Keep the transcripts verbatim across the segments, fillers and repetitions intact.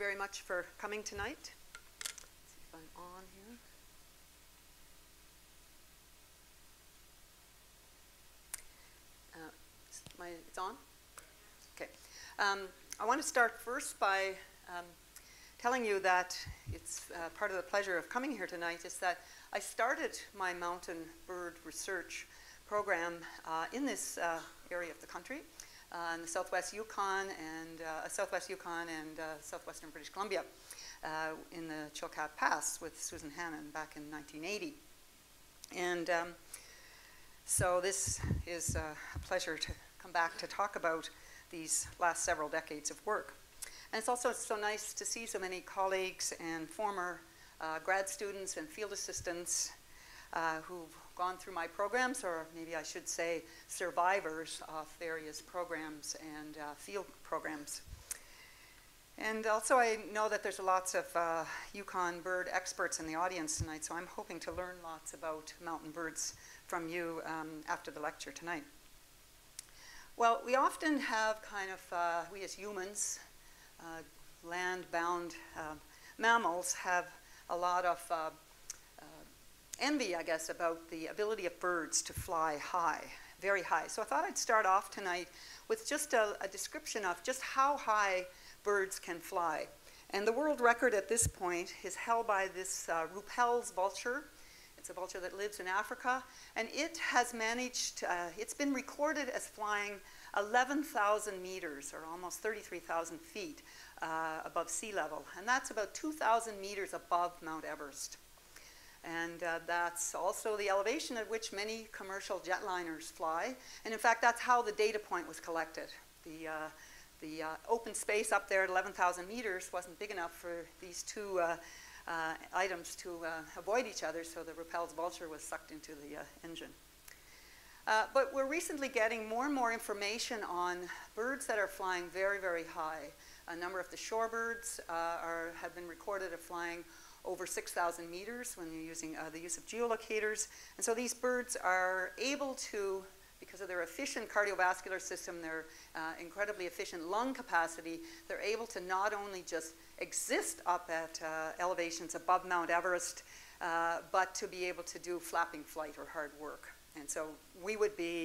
very much for coming tonight. Let's see if I'm on here. Uh, is my, it's on? Okay. Um, I want to start first by um, telling you that it's uh, part of the pleasure of coming here tonight is that I started my mountain bird research program uh, in this uh, area of the country, uh, in the Southwest Yukon and uh, Southwest Yukon and uh, southwestern British Columbia, uh, in the Chilkat Pass with Susan Hannon back in nineteen eighty. And um, so this is uh, a pleasure to come back to talk about these last several decades of work. And it's also so nice to see so many colleagues and former Uh, grad students and field assistants uh, who've gone through my programs, or maybe I should say survivors of various programs and uh, field programs. And also I know that there's lots of uh, Yukon bird experts in the audience tonight, so I'm hoping to learn lots about mountain birds from you um, after the lecture tonight. Well, we often have kind of, uh, we as humans, uh, land-bound uh, mammals have a lot of uh, uh, envy, I guess, about the ability of birds to fly high, very high. So I thought I'd start off tonight with just a, a description of just how high birds can fly. And the world record at this point is held by this uh, Rüppell's vulture. It's a vulture that lives in Africa. And it has managed, uh, it's been recorded as flying eleven thousand meters, or almost thirty-three thousand feet uh, above sea level. And that's about two thousand meters above Mount Everest. And uh, that's also the elevation at which many commercial jetliners fly. And in fact, that's how the data point was collected. The, uh, the uh, open space up there at eleven thousand meters wasn't big enough for these two uh, uh, items to uh, avoid each other, so the Rüppell's vulture was sucked into the uh, engine. Uh, but we're recently getting more and more information on birds that are flying very, very high. A number of the shorebirds uh, are, have been recorded as flying over six thousand meters when you're using uh, the use of geolocators. And so these birds are able to, because of their efficient cardiovascular system, their uh, incredibly efficient lung capacity, they're able to not only just exist up at uh, elevations above Mount Everest, uh, but to be able to do flapping flight or hard work. And so we would be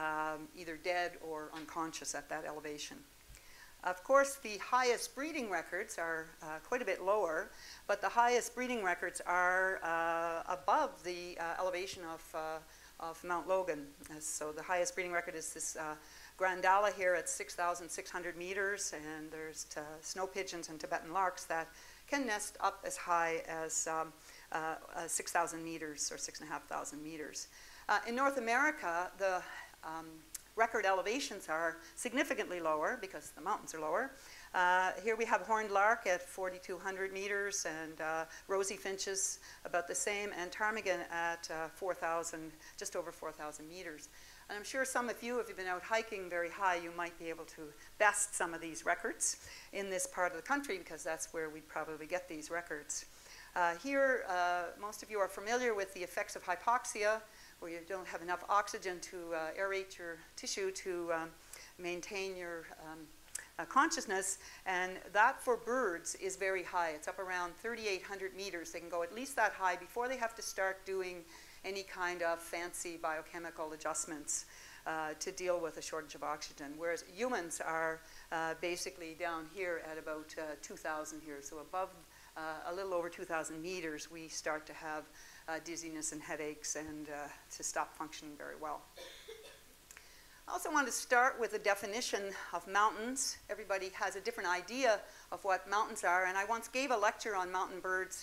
um, either dead or unconscious at that elevation. Of course, the highest breeding records are uh, quite a bit lower, but the highest breeding records are uh, above the uh, elevation of, uh, of Mount Logan. Uh, so the highest breeding record is this uh, Grandala here at six thousand six hundred meters, and there's uh, snow pigeons and Tibetan larks that can nest up as high as um, uh, uh, six thousand meters or six thousand five hundred meters. Uh, in North America, the um, record elevations are significantly lower because the mountains are lower. Uh, here we have horned lark at forty-two hundred meters, and uh, rosy finches about the same, and ptarmigan at uh, four thousand, just over four thousand meters. And I'm sure some of you, if you've been out hiking very high, you might be able to best some of these records in this part of the country, because that's where we'd probably get these records. Uh, here, uh, most of you are familiar with the effects of hypoxia, where you don't have enough oxygen to uh, aerate your tissue to um, maintain your um, uh, consciousness. And that for birds is very high. It's up around thirty-eight hundred meters. They can go at least that high before they have to start doing any kind of fancy biochemical adjustments uh, to deal with a shortage of oxygen. Whereas humans are uh, basically down here at about uh, two thousand here. So above uh, a little over two thousand meters, we start to have Uh, dizziness and headaches, and uh, to stop functioning very well. I also want to start with a definition of mountains. Everybody has a different idea of what mountains are, and I once gave a lecture on mountain birds,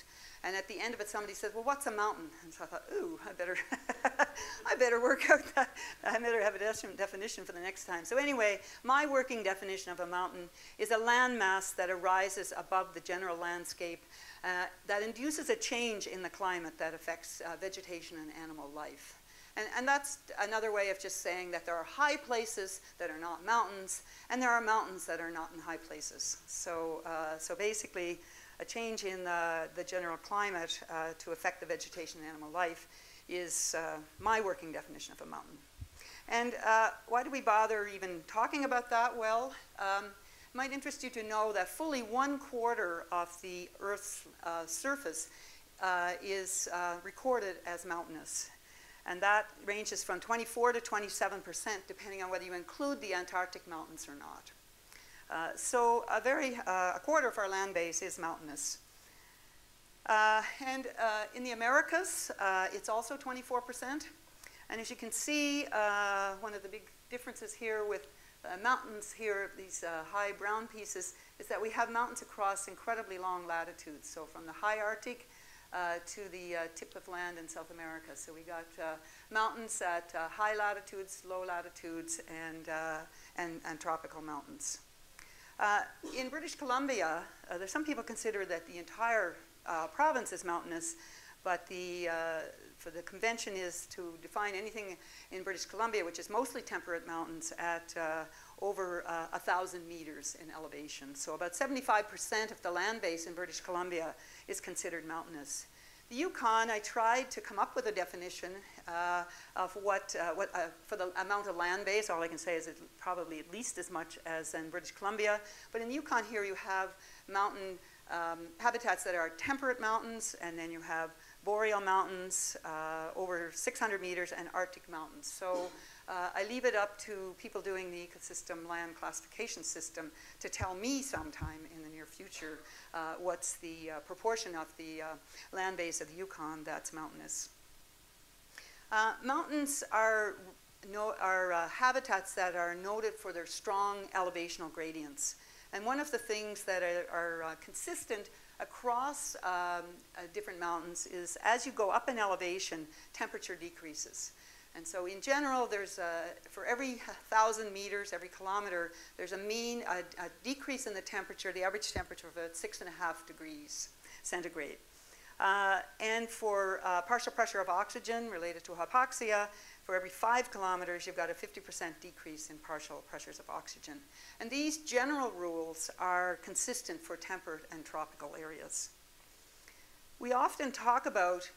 and at the end of it somebody said, well, what's a mountain? And so I thought, ooh, I better, I better work out that, I better have a de- definition for the next time. So anyway, my working definition of a mountain is a landmass that arises above the general landscape Uh, that induces a change in the climate that affects uh, vegetation and animal life. And, and that's another way of just saying that there are high places that are not mountains, and there are mountains that are not in high places. So, uh, so basically, a change in the, the general climate uh, to affect the vegetation and animal life is uh, my working definition of a mountain. And uh, why do we bother even talking about that? Well, um, It might interest you to know that fully one quarter of the Earth's uh, surface uh, is uh, recorded as mountainous. And that ranges from twenty-four to twenty-seven percent, depending on whether you include the Antarctic mountains or not. Uh, so a, very, uh, a quarter of our land base is mountainous. Uh, and uh, in the Americas, uh, it's also twenty-four percent. And as you can see, uh, one of the big differences here with uh, mountains here, these uh, high brown pieces, is that we have mountains across incredibly long latitudes. So from the high Arctic Uh, to the uh, tip of land in South America. So we got uh, mountains at uh, high latitudes, low latitudes, and, uh, and, and tropical mountains. Uh, in British Columbia, uh, there's some people consider that the entire uh, province is mountainous, but the, uh, for the convention is to define anything in British Columbia, which is mostly temperate mountains, at uh, over uh, one thousand meters in elevation. So about seventy-five percent of the land base in British Columbia is considered mountainous. The Yukon, I tried to come up with a definition uh, of what, uh, what uh, for the amount of land base. All I can say is it's probably at least as much as in British Columbia. But in the Yukon here you have mountain um, habitats that are temperate mountains, and then you have boreal mountains, uh, over six hundred meters, and Arctic mountains. So Uh, I leave it up to people doing the ecosystem land classification system to tell me sometime in the near future uh, what's the uh, proportion of the uh, land base of the Yukon that's mountainous. Uh, mountains are, no, are uh, habitats that are noted for their strong elevational gradients. And one of the things that are, are uh, consistent across um, uh, different mountains is as you go up in elevation, temperature decreases. And so in general, there's a, for every one thousand meters, every kilometer, there's a mean, a, a decrease in the temperature, the average temperature of about six and a half degrees centigrade. Uh, and for uh, partial pressure of oxygen related to hypoxia, for every five kilometers, you've got a fifty percent decrease in partial pressures of oxygen. And these general rules are consistent for temperate and tropical areas. We often talk about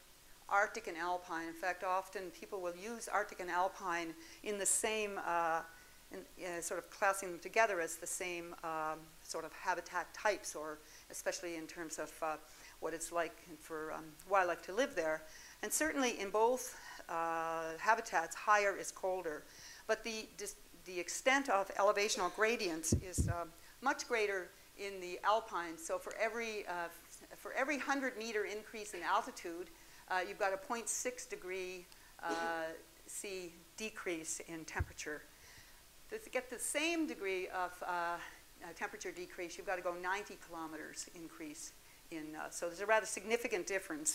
Arctic and alpine. In fact, often people will use Arctic and alpine in the same, uh, in, uh, sort of classing them together as the same um, sort of habitat types, or especially in terms of uh, what it's like for um, wildlife to live there. And certainly in both uh, habitats, higher is colder. But the, the extent of elevational gradients is uh, much greater in the alpine. So for every, uh, for every one hundred meter increase in altitude, Uh, you've got a zero point six degree uh, C decrease in temperature. To get the same degree of uh, temperature decrease, you've got to go ninety kilometers increase in. Uh, so there's a rather significant difference.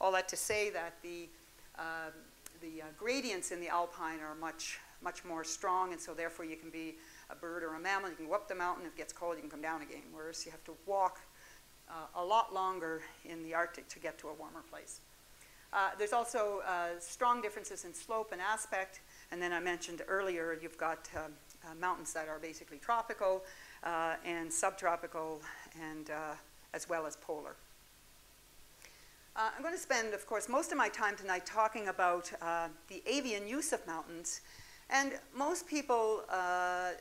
All that to say that the uh, the uh, gradients in the alpine are much much more strong, and so therefore you can be a bird or a mammal. You can go up the mountain. If it gets cold, you can come down again. Whereas you have to walk uh, a lot longer in the Arctic to get to a warmer place. Uh, there's also uh, strong differences in slope and aspect, and then I mentioned earlier you've got um, uh, mountains that are basically tropical uh, and subtropical, and uh, as well as polar. Uh, I'm going to spend, of course, most of my time tonight talking about uh, the avian use of mountains, and most people, uh,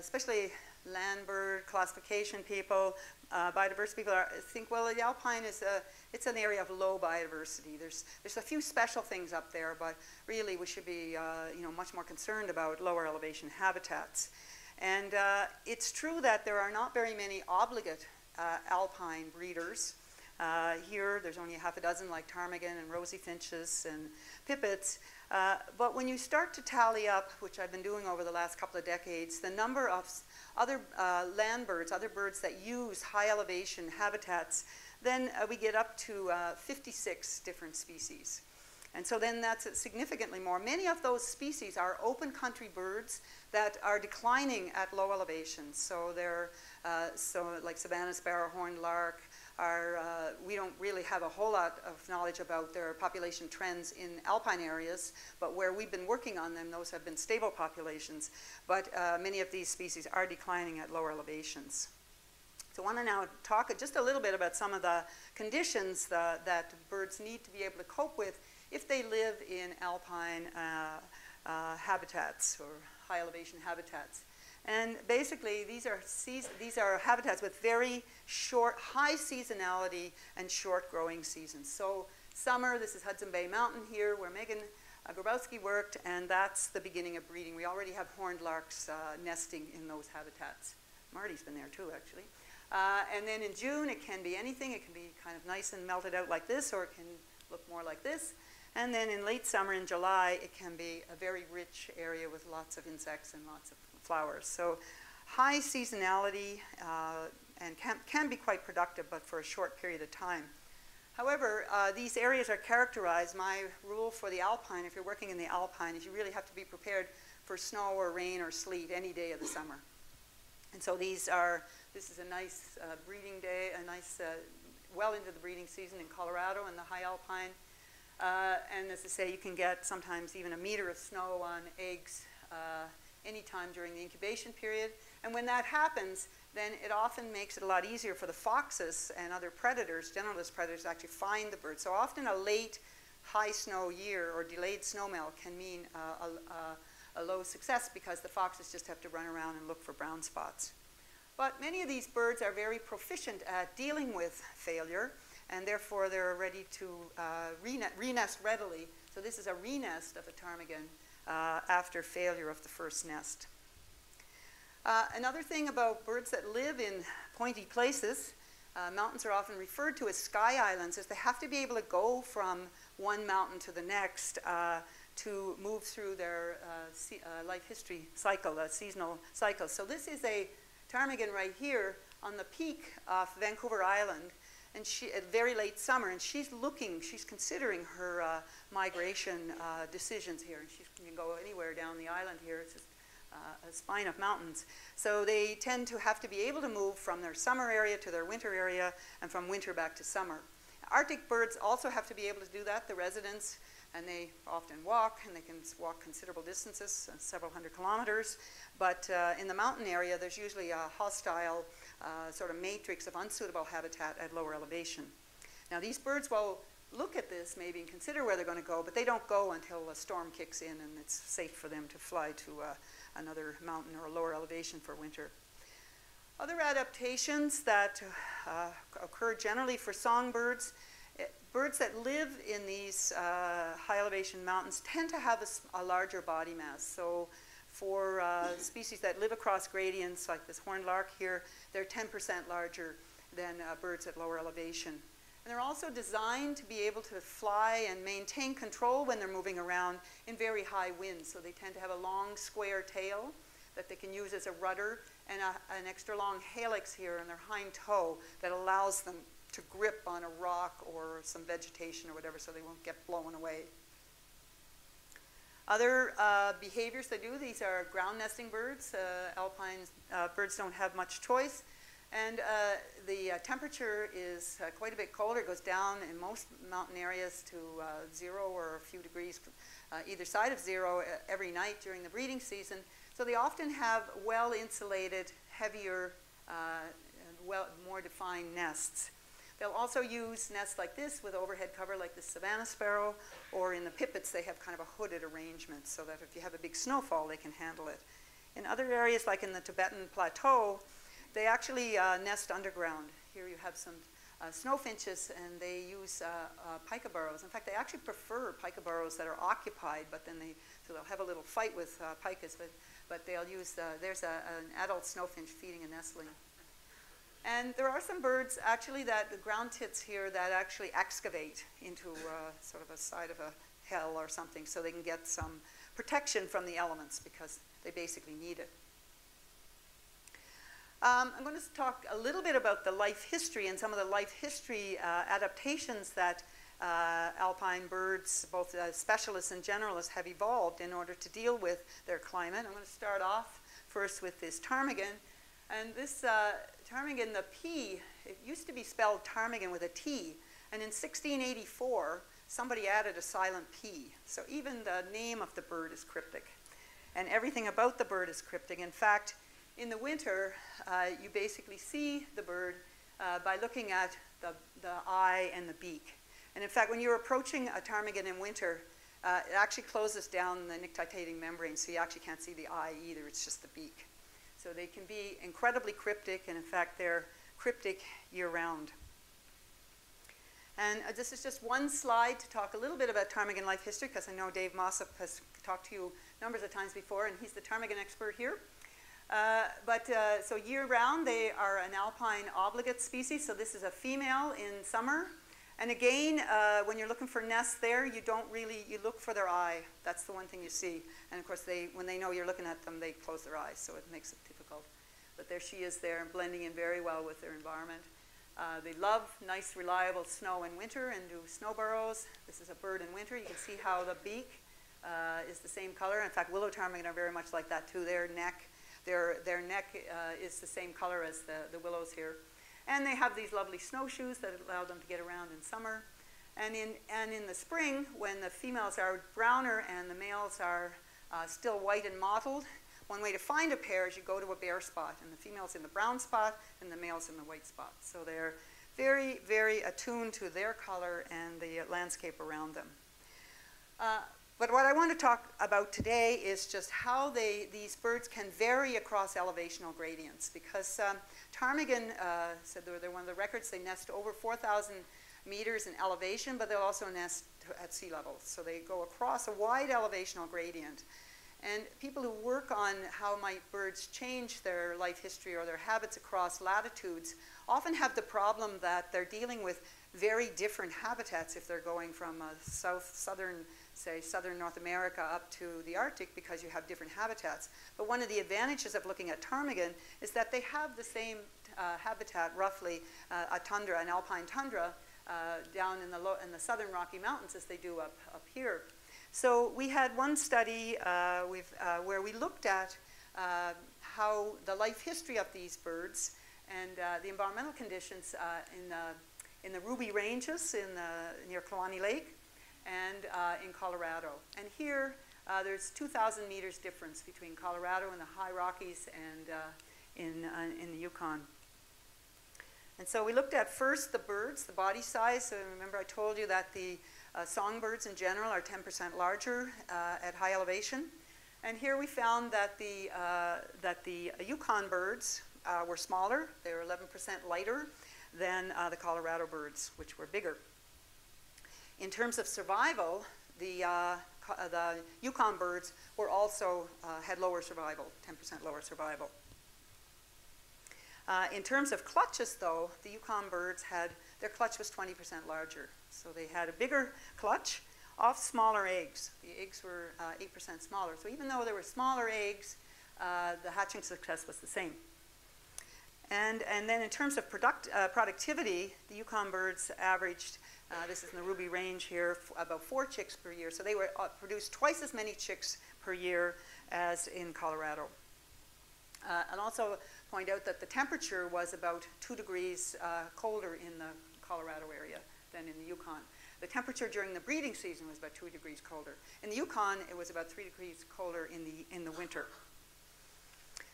especially land bird classification people, Uh, biodiversity people are, think, well, the alpine is a, it's an area of low biodiversity. There's, there's a few special things up there, but really we should be uh, you know, much more concerned about lower elevation habitats. And uh, it's true that there are not very many obligate uh, alpine breeders. Uh, here there's only a half a dozen, like ptarmigan and rosy finches and pipits. Uh, but when you start to tally up, which I've been doing over the last couple of decades, the number of other uh, land birds, other birds that use high elevation habitats, then uh, we get up to uh, fifty-six different species. And so then that's significantly more. Many of those species are open country birds that are declining at low elevations. So they're uh, so like Savannah sparrow-horned lark, Are, uh, we don't really have a whole lot of knowledge about their population trends in alpine areas, but where we've been working on them, those have been stable populations. But uh, many of these species are declining at lower elevations. So I want to now talk just a little bit about some of the conditions the, that birds need to be able to cope with if they live in alpine uh, uh, habitats or high elevation habitats. And basically, these are, these are habitats with very short, high seasonality and short growing seasons. So summer, this is Hudson Bay Mountain here where Megan uh, Grabowski worked, and that's the beginning of breeding. We already have horned larks uh, nesting in those habitats. Marty's been there too, actually. Uh, and then in June, it can be anything. It can be kind of nice and melted out like this, or it can look more like this. And then in late summer, in July, it can be a very rich area with lots of insects and lots of flowers. So high seasonality uh, and can, can be quite productive, but for a short period of time. However, uh, these areas are characterized. My rule for the alpine, if you're working in the alpine, is you really have to be prepared for snow or rain or sleet any day of the summer. And so these are, this is a nice uh, breeding day, a nice, uh, well into the breeding season in Colorado in the high alpine. Uh, and as I say, you can get sometimes even a meter of snow on eggs uh, anytime during the incubation period. And when that happens, then it often makes it a lot easier for the foxes and other predators, generalist predators, to actually find the birds. So often a late high snow year or delayed snowmelt can mean uh, a, a, a low success because the foxes just have to run around and look for brown spots. But many of these birds are very proficient at dealing with failure, and therefore they're ready to uh, re-nest readily. So this is a re-nest of a ptarmigan Uh, after failure of the first nest. Uh, another thing about birds that live in pointy places, uh, mountains are often referred to as sky islands, is they have to be able to go from one mountain to the next uh, to move through their uh, se uh, life history cycle, a seasonal cycle. So this is a ptarmigan right here on the peak of Vancouver Island, and she, at very late summer, and she's looking, she's considering her uh, migration uh, decisions here. And she can go anywhere down the island here. It's just uh, a spine of mountains. So they tend to have to be able to move from their summer area to their winter area, and from winter back to summer. Arctic birds also have to be able to do that, the residents, and they often walk, and they can walk considerable distances, uh, several hundred kilometers. But uh, in the mountain area, there's usually a hostile Uh, sort of matrix of unsuitable habitat at lower elevation. Now these birds will look at this maybe and consider where they're going to go, but they don't go until a storm kicks in and it's safe for them to fly to uh, another mountain or a lower elevation for winter. Other adaptations that uh, occur generally for songbirds, it, birds that live in these uh, high elevation mountains tend to have a, a larger body mass. So for uh, species that live across gradients, like this horned lark here, they're ten percent larger than uh, birds at lower elevation. And they're also designed to be able to fly and maintain control when they're moving around in very high winds. So they tend to have a long square tail that they can use as a rudder, and a, an extra long helix here on their hind toe that allows them to grip on a rock or some vegetation or whatever so they won't get blown away. Other uh, behaviors they do, these are ground nesting birds. Uh, alpine uh, birds don't have much choice. And uh, the uh, temperature is uh, quite a bit colder. It goes down in most mountain areas to uh, zero or a few degrees uh, either side of zero every night during the breeding season. So they often have well-insulated, heavier, uh, well, more defined nests. They'll also use nests like this with overhead cover like the Savannah Sparrow, or in the pipits they have kind of a hooded arrangement so that if you have a big snowfall they can handle it. In other areas like in the Tibetan Plateau, they actually uh, nest underground. Here you have some uh, snow finches, and they use uh, uh, pika burrows. In fact, they actually prefer pika burrows that are occupied, but then they, so they'll have a little fight with uh, pikas, but, but they'll use, uh, there's a, an adult snowfinch feeding a nestling. And there are some birds, actually, that the ground tits here that actually excavate into uh, sort of a side of a hill or something so they can get some protection from the elements because they basically need it. Um, I'm going to talk a little bit about the life history and some of the life history uh, adaptations that uh, alpine birds, both uh, specialists and generalists, have evolved in order to deal with their climate. I'm going to start off first with this ptarmigan. And this uh, ptarmigan, the P, it used to be spelled ptarmigan with a T. And in sixteen eighty-four, somebody added a silent P. So even the name of the bird is cryptic. And everything about the bird is cryptic. In fact, in the winter, uh, you basically see the bird uh, by looking at the, the eye and the beak. And in fact, when you're approaching a ptarmigan in winter, uh, it actually closes down the nictitating membrane, so you actually can't see the eye either. It's just the beak. So they can be incredibly cryptic, and in fact, they're cryptic year-round. And uh, this is just one slide to talk a little bit about ptarmigan life history, because I know Dave Mossop has talked to you numbers of times before, and he's the ptarmigan expert here. Uh, but uh, so year-round, they are an alpine obligate species. So this is a female in summer. And again, uh, when you're looking for nests there, you don't really, you look for their eye. That's the one thing you see. And of course, they, when they know you're looking at them, they close their eyes, so it makes it difficult. But there she is there, blending in very well with their environment. Uh, they love nice, reliable snow in winter and do snow burrows. This is a bird in winter. You can see how the beak uh, is the same color. In fact, willow ptarmigan are very much like that too. Their neck, their, their neck uh, is the same color as the, the willows here. And they have these lovely snowshoes that allow them to get around in summer. And in, and in the spring, when the females are browner and the males are uh, still white and mottled, one way to find a pair is you go to a bare spot. And the female's in the brown spot and the male's in the white spot. So they're very, very attuned to their color and the uh, landscape around them. Uh, but what I want to talk about today is just how they, these birds can vary across elevational gradients. Because um, ptarmigan uh, said they're, they're one of the records. They nest over four thousand meters in elevation, but they'll also nest at sea level. So they go across a wide elevational gradient. And people who work on how might birds change their life history or their habits across latitudes often have the problem that they're dealing with very different habitats if they're going from a south, southern, say, southern North America up to the Arctic, because you have different habitats. But one of the advantages of looking at ptarmigan is that they have the same uh, habitat, roughly uh, a tundra, an alpine tundra, uh, down in the, low, in the southern Rocky Mountains as they do up, up here. So we had one study uh, with, uh, where we looked at uh, how the life history of these birds and uh, the environmental conditions uh, in, the, in the Ruby Ranges in the, near Kluane Lake and uh, in Colorado. And here, uh, there's two thousand meters difference between Colorado and the High Rockies and uh, in, uh, in the Yukon. And so we looked at first the birds, the body size. So remember I told you that the Uh, songbirds in general are ten percent larger uh, at high elevation. And here we found that the, uh, that the Yukon birds uh, were smaller. They were eleven percent lighter than uh, the Colorado birds, which were bigger. In terms of survival, the, uh, the Yukon birds were also uh, had lower survival, ten percent lower survival. Uh, in terms of clutches, though, the Yukon birds had, their clutch was twenty percent larger. So they had a bigger clutch off smaller eggs. The eggs were uh, eight percent smaller. So even though there were smaller eggs, uh, the hatching success was the same. And, and then in terms of product, uh, productivity, the Yukon birds averaged, uh, this is in the Ruby Range here, f about four chicks per year. So they were, uh, produced twice as many chicks per year as in Colorado. Uh, and also point out that the temperature was about two degrees uh, colder in the Colorado area than in the Yukon. The temperature during the breeding season was about two degrees colder. In the Yukon, it was about three degrees colder in the, in the winter.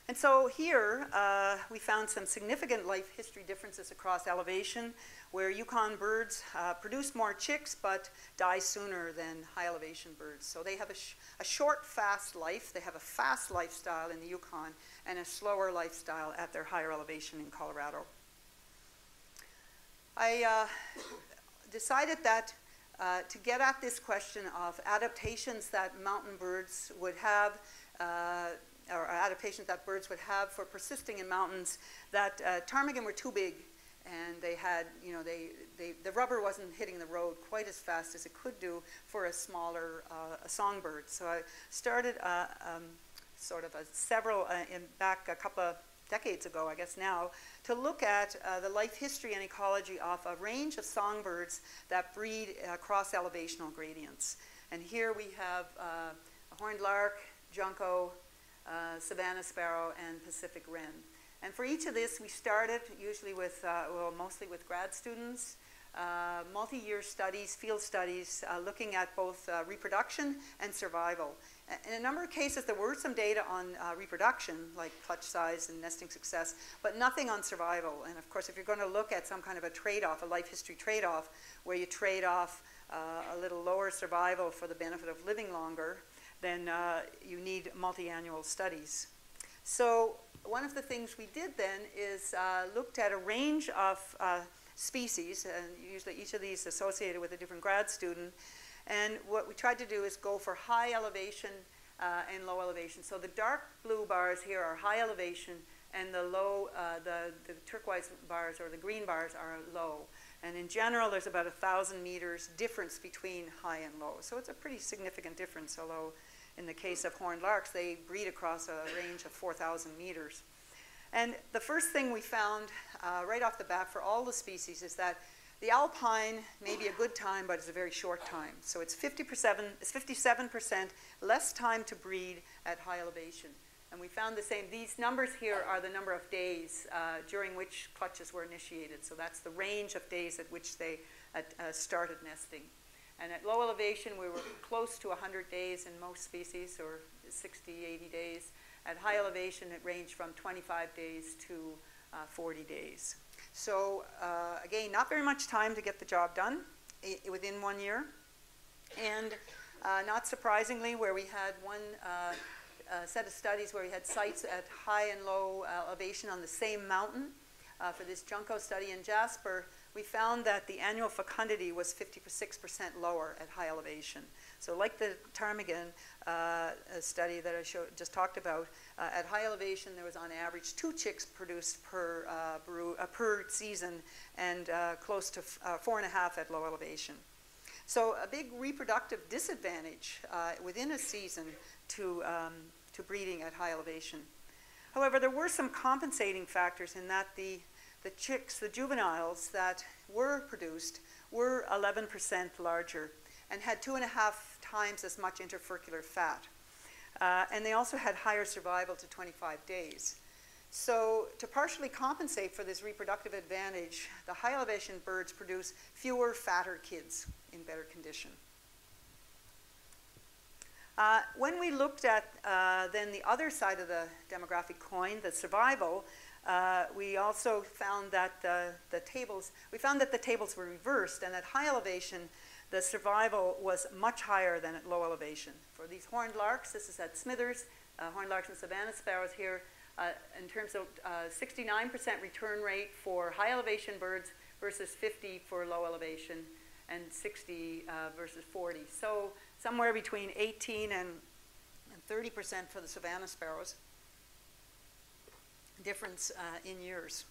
And so here, uh, we found some significant life history differences across elevation, where Yukon birds uh, produce more chicks but die sooner than high elevation birds. So they have a, sh a short, fast life. They have a fast lifestyle in the Yukon and a slower lifestyle at their higher elevation in Colorado. I uh, decided that uh, to get at this question of adaptations that mountain birds would have, uh, or adaptations that birds would have for persisting in mountains, that uh, ptarmigan were too big, and they had, you know, they, they, the rubber wasn't hitting the road quite as fast as it could do for a smaller uh, a songbird. So I started uh, um, sort of a several, uh, in back a couple of decades ago, I guess now, to look at uh, the life history and ecology of a range of songbirds that breed across elevational gradients. And here we have uh, a horned lark, junco, uh, Savannah sparrow, and Pacific wren. And for each of this, we started usually with, uh, well, mostly with grad students, uh, multi-year studies, field studies, uh, looking at both uh, reproduction and survival. In a number of cases, there were some data on uh, reproduction, like clutch size and nesting success, but nothing on survival. And of course, if you're going to look at some kind of a trade-off, a life history trade-off, where you trade off uh, a little lower survival for the benefit of living longer, then uh, you need multi-annual studies. So one of the things we did then is uh, looked at a range of uh, species, and usually each of these associated with a different grad student. And what we tried to do is go for high elevation uh, and low elevation. So the dark blue bars here are high elevation, and the low, uh, the, the turquoise bars or the green bars are low. And in general, there's about a thousand meters difference between high and low. So it's a pretty significant difference, although in the case of horned larks, they breed across a range of four thousand meters. And the first thing we found uh, right off the bat for all the species is that the alpine may be a good time, but it's a very short time. So it's fifty-seven percent less time to breed at high elevation. And we found the same. These numbers here are the number of days uh, during which clutches were initiated. So that's the range of days at which they uh, started nesting. And at low elevation, we were close to one hundred days in most species, or sixty, eighty days. At high elevation, it ranged from twenty-five days to uh, forty days. So uh, again, not very much time to get the job done I within one year. And uh, not surprisingly, where we had one uh, uh, set of studies where we had sites at high and low elevation on the same mountain, uh, for this Junco study in Jasper, we found that the annual fecundity was fifty-six percent lower at high elevation. So like the ptarmigan uh, study that I showed, just talked about, uh, at high elevation there was on average two chicks produced per, uh, brew, uh, per season, and uh, close to f uh, four and a half at low elevation. So a big reproductive disadvantage uh, within a season to, um, to breeding at high elevation. However, there were some compensating factors in that the The chicks, the juveniles that were produced, were eleven percent larger and had two and a half times as much interfurcular fat. Uh, and they also had higher survival to twenty-five days. So to partially compensate for this reproductive advantage, the high elevation birds produce fewer, fatter kids in better condition. Uh, when we looked at uh, then the other side of the demographic coin, the survival, Uh, we also found that uh, the tables, we found that the tables were reversed, and at high elevation, the survival was much higher than at low elevation. For these horned larks, this is at Smithers, uh, horned larks and savanna sparrows here, uh, in terms of sixty-nine percent uh, return rate for high elevation birds versus fifty for low elevation, and sixty uh, versus forty. So somewhere between eighteen and thirty percent for the savanna sparrows. Difference uh, in years.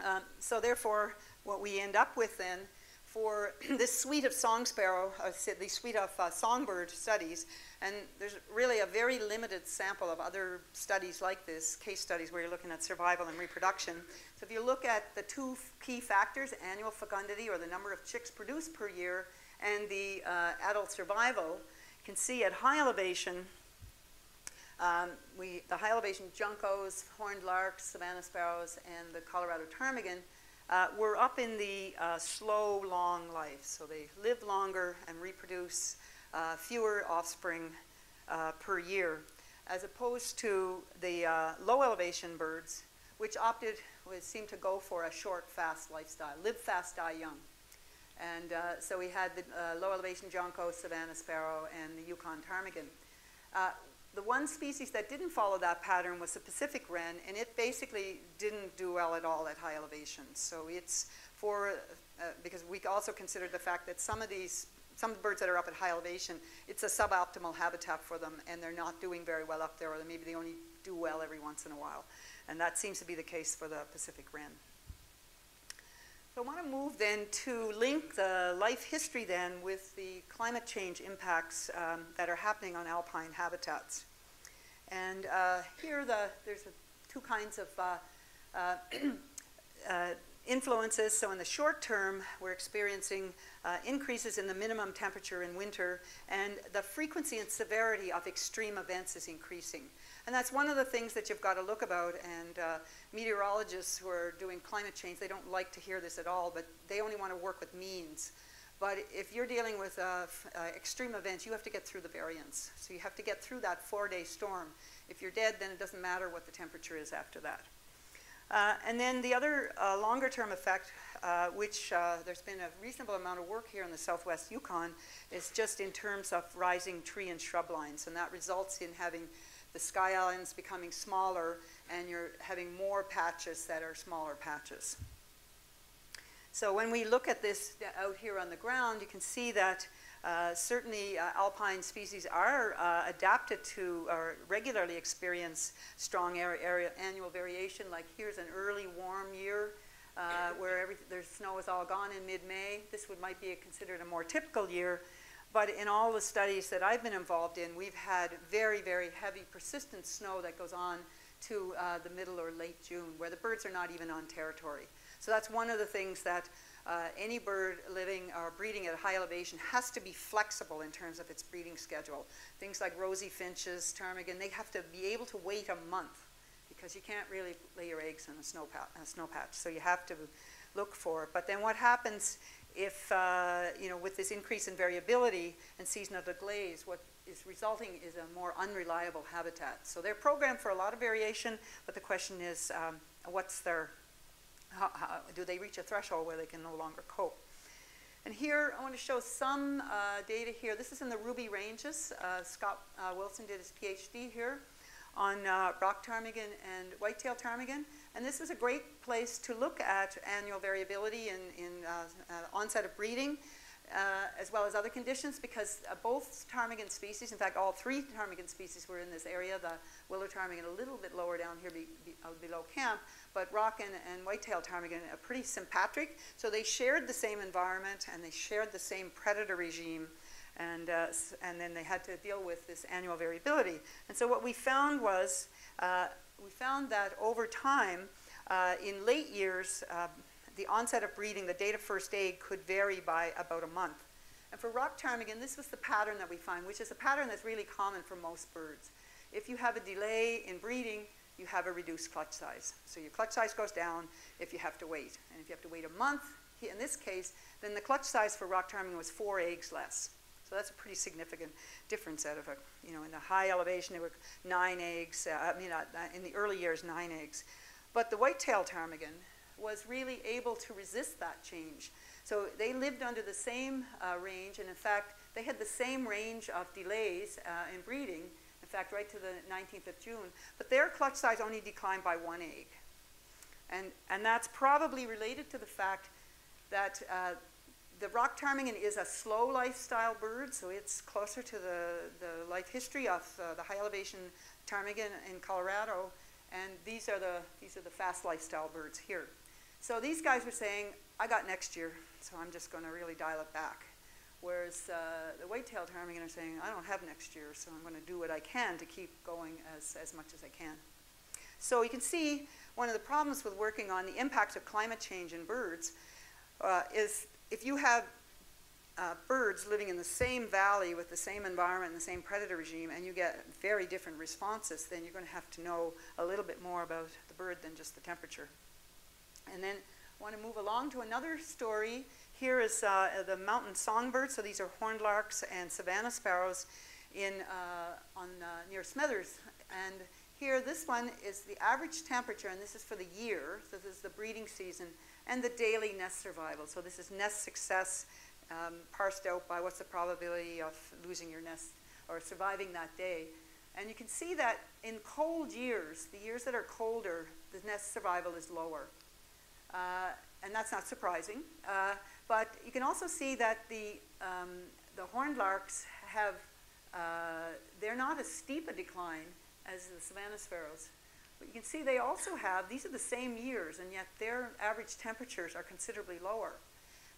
Um, so therefore, what we end up with then for this suite of song sparrow, uh, the suite of uh, songbird studies, and there's really a very limited sample of other studies like this, case studies where you're looking at survival and reproduction. So if you look at the two key factors, annual fecundity, or the number of chicks produced per year, and the uh, adult survival, you can see at high elevation, Um, we, the high elevation juncos, horned larks, savanna sparrows, and the Colorado ptarmigan uh, were up in the uh, slow, long life. So they live longer and reproduce uh, fewer offspring uh, per year, as opposed to the uh, low elevation birds, which opted, which seemed to go for a short, fast lifestyle, live fast, die young. And uh, so we had the uh, low elevation junco, savanna sparrow, and the Yukon ptarmigan. Uh, The one species that didn't follow that pattern was the Pacific wren, and it basically didn't do well at all at high elevation. So it's for, uh, because we also considered the fact that some of these, some of the birds that are up at high elevation, it's a suboptimal habitat for them, and they're not doing very well up there, or maybe they only do well every once in a while. And that seems to be the case for the Pacific wren. So I want to move then to link the life history then with the climate change impacts um, that are happening on alpine habitats. And uh, here the, there's a, two kinds of uh, uh, uh, influences. So in the short term, we're experiencing uh, increases in the minimum temperature in winter, and the frequency and severity of extreme events is increasing. And that's one of the things that you've got to look about, and uh, meteorologists who are doing climate change, they don't like to hear this at all, but they only want to work with means. But if you're dealing with uh, uh, extreme events, you have to get through the variance. So you have to get through that four-day storm. If you're dead, then it doesn't matter what the temperature is after that. Uh, and then the other uh, longer-term effect, uh, which uh, there's been a reasonable amount of work here in the southwest Yukon, is just in terms of rising tree and shrub lines, and that results in having the Sky Island's becoming smaller, and you're having more patches that are smaller patches. So when we look at this out here on the ground, you can see that uh, certainly uh, alpine species are uh, adapted to or regularly experience strong area, area annual variation. Like here's an early warm year uh, where every, their snow is all gone in mid-May. This would might be a, considered a more typical year. But in all the studies that I've been involved in, we've had very, very heavy persistent snow that goes on to uh, the middle or late June, where the birds are not even on territory. So that's one of the things that uh, any bird living or breeding at high elevation has to be flexible in terms of its breeding schedule. Things like rosy finches, ptarmigan, they have to be able to wait a month because you can't really lay your eggs in a snow, pat a snow patch. So you have to look for it. But then what happens if, uh, you know, with this increase in variability and seasonal delays, what is resulting is a more unreliable habitat. So they're programmed for a lot of variation, but the question is, um, what's their How, how, do they reach a threshold where they can no longer cope? And here I want to show some uh, data here. This is in the Ruby Ranges. Uh, Scott uh, Wilson did his PhD here on uh, rock ptarmigan and whitetail ptarmigan. And this is a great place to look at annual variability in, in uh, uh, onset of breeding uh, as well as other conditions, because uh, both ptarmigan species, in fact all three ptarmigan species were in this area, the willow ptarmigan a little bit lower down here be, be, uh, below camp, but rock and, and white-tailed ptarmigan are pretty sympatric. So they shared the same environment and they shared the same predator regime, and, uh, and then they had to deal with this annual variability. And so what we found was, uh, we found that over time, uh, in late years, uh, the onset of breeding, the date of first egg, could vary by about a month. And for rock ptarmigan, this was the pattern that we find, which is a pattern that's really common for most birds. If you have a delay in breeding, you have a reduced clutch size. So your clutch size goes down if you have to wait. And if you have to wait a month, in this case, then the clutch size for rock ptarmigan was four eggs less. So that's a pretty significant difference out of a, you know, in the high elevation, there were nine eggs. Uh, I mean, uh, in the early years, nine eggs. But the white-tailed ptarmigan was really able to resist that change. So they lived under the same uh, range, and in fact, they had the same range of delays uh, in breeding. In fact, right to the nineteenth of June, but their clutch size only declined by one egg. And, and that's probably related to the fact that uh, the rock ptarmigan is a slow lifestyle bird, so it's closer to the, the life history of uh, the high elevation ptarmigan in Colorado, and these are, the, these are the fast lifestyle birds here. So these guys were saying, I got next year, so I'm just gonna really dial it back. Whereas uh, the white-tailed ptarmigan are saying, I don't have next year, so I'm going to do what I can to keep going as, as much as I can. So you can see one of the problems with working on the impacts of climate change in birds uh, is if you have uh, birds living in the same valley with the same environment and the same predator regime, and you get very different responses, then you're going to have to know a little bit more about the bird than just the temperature. And then I want to move along to another story. Here is uh, the mountain songbird. So these are horned larks and savanna sparrows in, uh, on, uh, near Smithers. And here, this one is the average temperature, and this is for the year. So this is the breeding season and the daily nest survival. So this is nest success um, parsed out by what's the probability of losing your nest or surviving that day. And you can see that in cold years, the years that are colder, the nest survival is lower. Uh, and that's not surprising. Uh, But you can also see that the, um, the horned larks have, uh, they're not as steep a decline as the savanna sparrows. But you can see they also have, these are the same years, and yet their average temperatures are considerably lower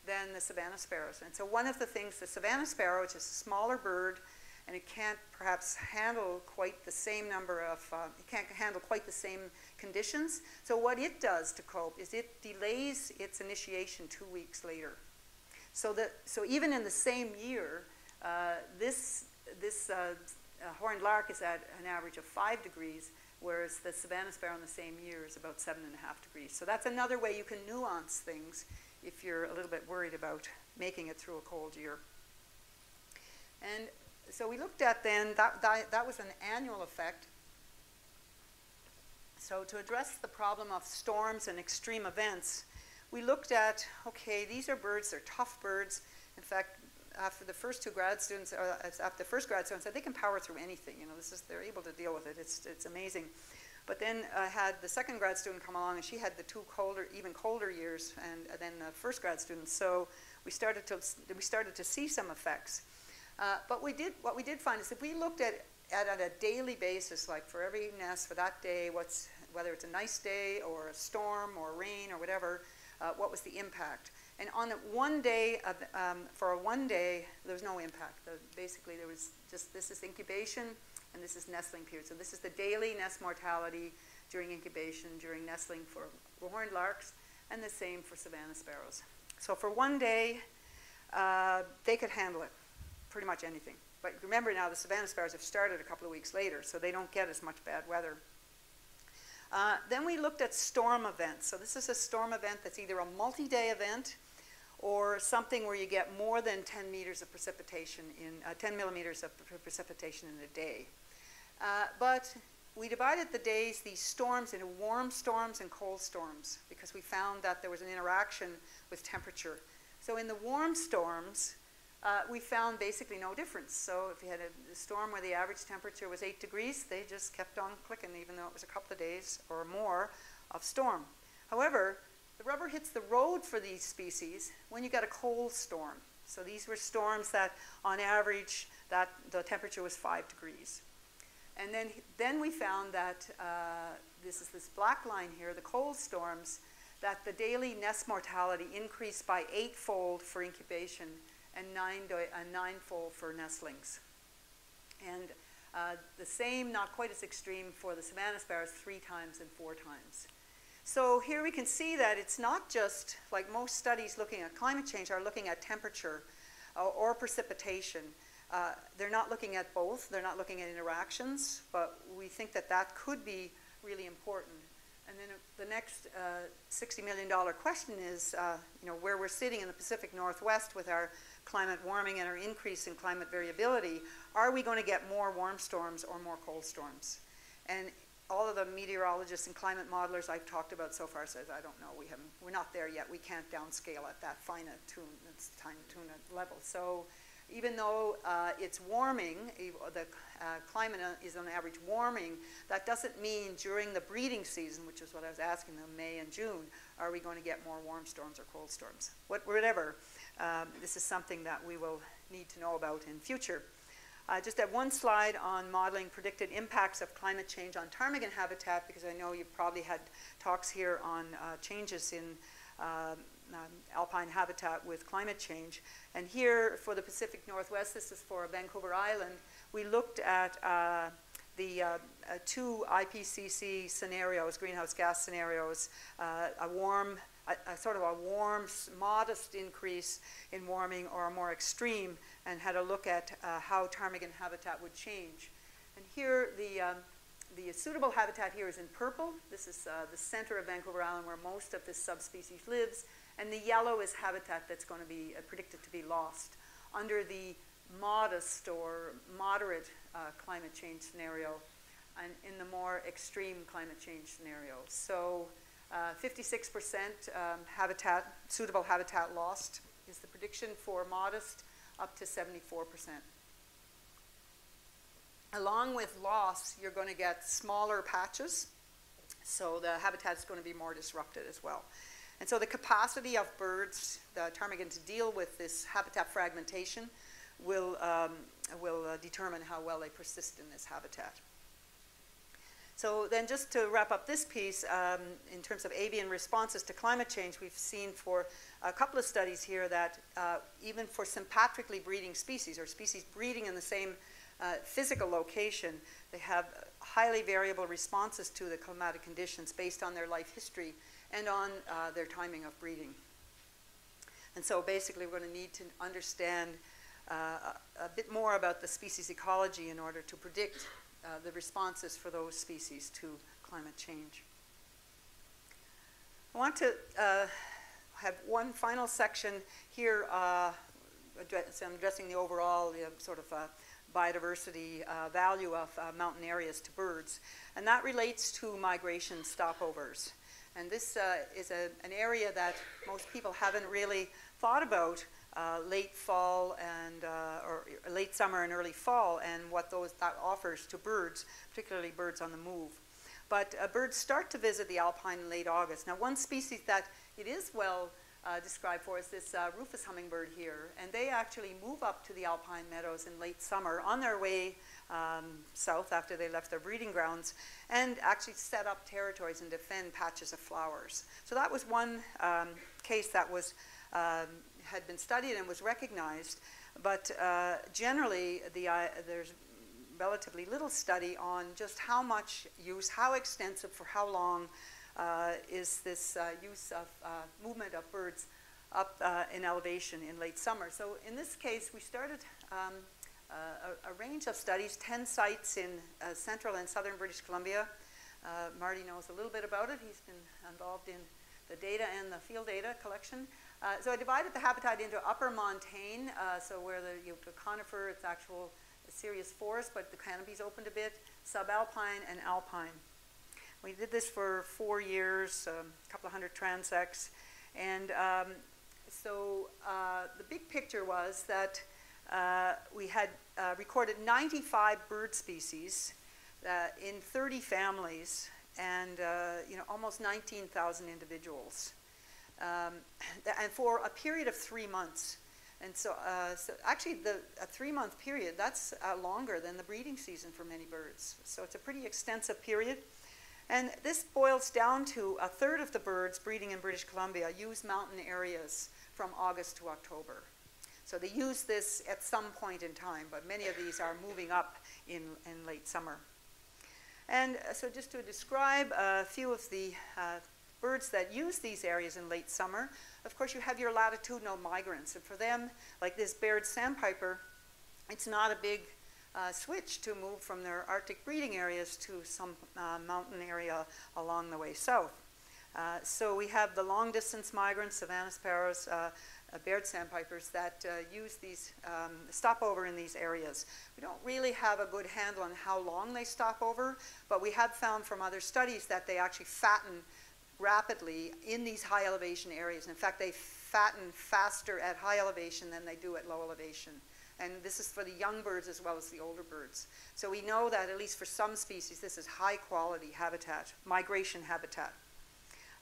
than the savanna sparrows. And so one of the things, the savanna sparrow, which is a smaller bird, and it can't perhaps handle quite the same number of, uh, it can't handle quite the same conditions. So what it does to cope is it delays its initiation two weeks later. So, that, so even in the same year, uh, this, this uh, uh, horned lark is at an average of five degrees, whereas the savanna sparrow in the same year is about seven and a half degrees. So that's another way you can nuance things if you're a little bit worried about making it through a cold year. And so we looked at then, that, that, that was an annual effect. So to address the problem of storms and extreme events, we looked at, okay, these are birds, they're tough birds. In fact, after the first two grad students, or after the first grad student, said they can power through anything. You know, this is, they're able to deal with it. It's, it's amazing. But then I had the second grad student come along, and she had the two colder, even colder years, and then the first grad student. So we started to we started to see some effects. Uh, but we did what we did find is that we looked at at on a daily basis, like for every nest for that day, what's whether it's a nice day or a storm or rain or whatever, uh, what was the impact? And on the one day, of, um, for a one day, there was no impact. The, basically, there was just, this is incubation and this is nestling period. So this is the daily nest mortality during incubation, during nestling for horned larks, and the same for Savannah sparrows. So for one day, uh, they could handle it, pretty much anything. But remember now, the Savannah sparrows have started a couple of weeks later, so they don't get as much bad weather. Uh, then we looked at storm events. So this is a storm event that's either a multi-day event or something where you get more than ten meters of precipitation in uh, ten millimeters of pre precipitation in a day. Uh, but we divided the days, these storms, into warm storms and cold storms, because we found that there was an interaction with temperature. So in the warm storms, uh, we found basically no difference. So if you had a, a storm where the average temperature was eight degrees, they just kept on clicking, even though it was a couple of days or more of storm. However, the rubber hits the road for these species when you got a cold storm. So these were storms that, on average, that the temperature was five degrees. And then, then we found that, uh, this is this black line here, the cold storms, that the daily nest mortality increased by eightfold for incubation and nine uh, ninefold for nestlings. And uh, the same, not quite as extreme, for the Savannah sparrows, three times and four times. So here we can see that it's not just, like most studies looking at climate change are looking at temperature uh, or precipitation. Uh, they're not looking at both. They're not looking at interactions, but we think that that could be really important. And then the next uh, sixty million dollar question is, uh, you know, where we're sitting in the Pacific Northwest with our climate warming and our increase in climate variability, are we going to get more warm storms or more cold storms? And all of the meteorologists and climate modelers I've talked about so far says, I don't know, we haven't, we're not there yet. We can't downscale at that fine tune, fine tune level. So even though uh, it's warming, the uh, climate is on average warming, that doesn't mean during the breeding season, which is what I was asking them, May and June, are we going to get more warm storms or cold storms? What, whatever, um, this is something that we will need to know about in future. I uh, just had one slide on modeling predicted impacts of climate change on ptarmigan habitat, because I know you've probably had talks here on uh, changes in uh, um, alpine habitat with climate change. And here for the Pacific Northwest, this is for Vancouver Island, we looked at uh, the uh, uh, two I P C C scenarios, greenhouse gas scenarios, uh, a warm, a, a sort of a warm, modest increase in warming or a more extreme, and had a look at uh, how ptarmigan habitat would change. And here, the, um, the suitable habitat here is in purple. This is uh, the center of Vancouver Island where most of this subspecies lives. And the yellow is habitat that's going to be uh, predicted to be lost under the modest or moderate uh, climate change scenario and in the more extreme climate change scenario. So fifty-six percent uh, um, habitat, suitable habitat lost is the prediction for modest, up to seventy-four percent. Along with loss, you're going to get smaller patches, so the habitat's going to be more disrupted as well. And so the capacity of birds, the ptarmigan, to deal with this habitat fragmentation will, um, will uh, determine how well they persist in this habitat. So then just to wrap up this piece, um, in terms of avian responses to climate change, we've seen for a couple of studies here that uh, even for sympatrically breeding species, or species breeding in the same uh, physical location, they have highly variable responses to the climatic conditions based on their life history and on uh, their timing of breeding. And so basically we're going to need to understand uh, a bit more about the species ecology in order to predict Uh, the responses for those species to climate change. I want to uh, have one final section here. Uh, address, I'm addressing the overall uh, sort of uh, biodiversity uh, value of uh, mountain areas to birds, and that relates to migration stopovers. And this uh, is a, an area that most people haven't really thought about uh, late fall and uh, or late summer and early fall, and what those that offers to birds, particularly birds on the move. But uh, birds start to visit the alpine in late August. Now, one species that it is well uh, described for is this uh, Rufous hummingbird here, and they actually move up to the alpine meadows in late summer on their way um, south after they left their breeding grounds, and actually set up territories and defend patches of flowers. So that was one um, case that was um, had been studied and was recognized, but uh, generally the uh, there's relatively little study on just how much use, how extensive, for how long uh, is this uh, use of uh, movement of birds up uh, in elevation in late summer. So in this case, we started um, uh, a, a range of studies, ten sites in uh, central and southern British Columbia. Uh, Marty knows a little bit about it. He's been involved in the data and the field data collection. Uh, so I divided the habitat into upper montane, uh, so where the, you know, the conifer, its actual serious forest, but the canopy's opened a bit, subalpine and alpine. We did this for four years, a um, couple of hundred transects. And um, so uh, the big picture was that uh, we had uh, recorded ninety-five bird species uh, in thirty families and uh, you know, almost nineteen thousand individuals. Um, and for a period of three months. And so, uh, so actually, the a three-month period, that's uh, longer than the breeding season for many birds. So it's a pretty extensive period. And this boils down to a third of the birds breeding in British Columbia use mountain areas from August to October. So they use this at some point in time, but many of these are moving up in, in late summer. And uh, so just to describe a few of the uh, birds that use these areas in late summer, of course, you have your latitudinal migrants. And for them, like this Baird's sandpiper, it's not a big uh, switch to move from their Arctic breeding areas to some uh, mountain area along the way south. Uh, so we have the long-distance migrants, Savannah sparrows, uh, uh, Baird's sandpipers, that uh, use these, um, stop over in these areas. We don't really have a good handle on how long they stop over, but we have found from other studies that they actually fatten rapidly in these high elevation areas. In fact, they fatten faster at high elevation than they do at low elevation. And this is for the young birds as well as the older birds. So we know that at least for some species, this is high quality habitat, migration habitat.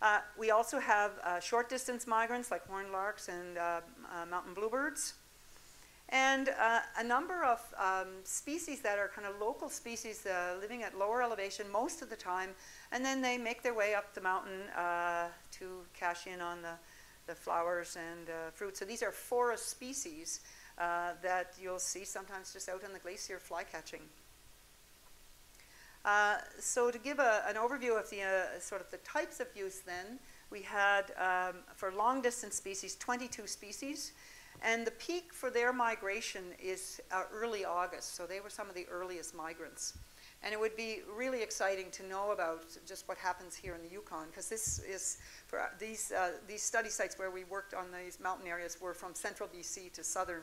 Uh, we also have uh, short distance migrants like horned larks and uh, uh, mountain bluebirds. And uh, a number of um, species that are kind of local species uh, living at lower elevation most of the time, and then they make their way up the mountain uh, to cash in on the, the flowers and uh, fruit. So these are forest species uh, that you'll see sometimes just out on the glacier fly catching. Uh, so to give a, an overview of the uh, sort of the types of use then, we had um, for long distance species, twenty-two species. And the peak for their migration is uh, early August, so they were some of the earliest migrants. And it would be really exciting to know about just what happens here in the Yukon, because this is, for these, uh, these study sites where we worked on these mountain areas were from central B C to southern.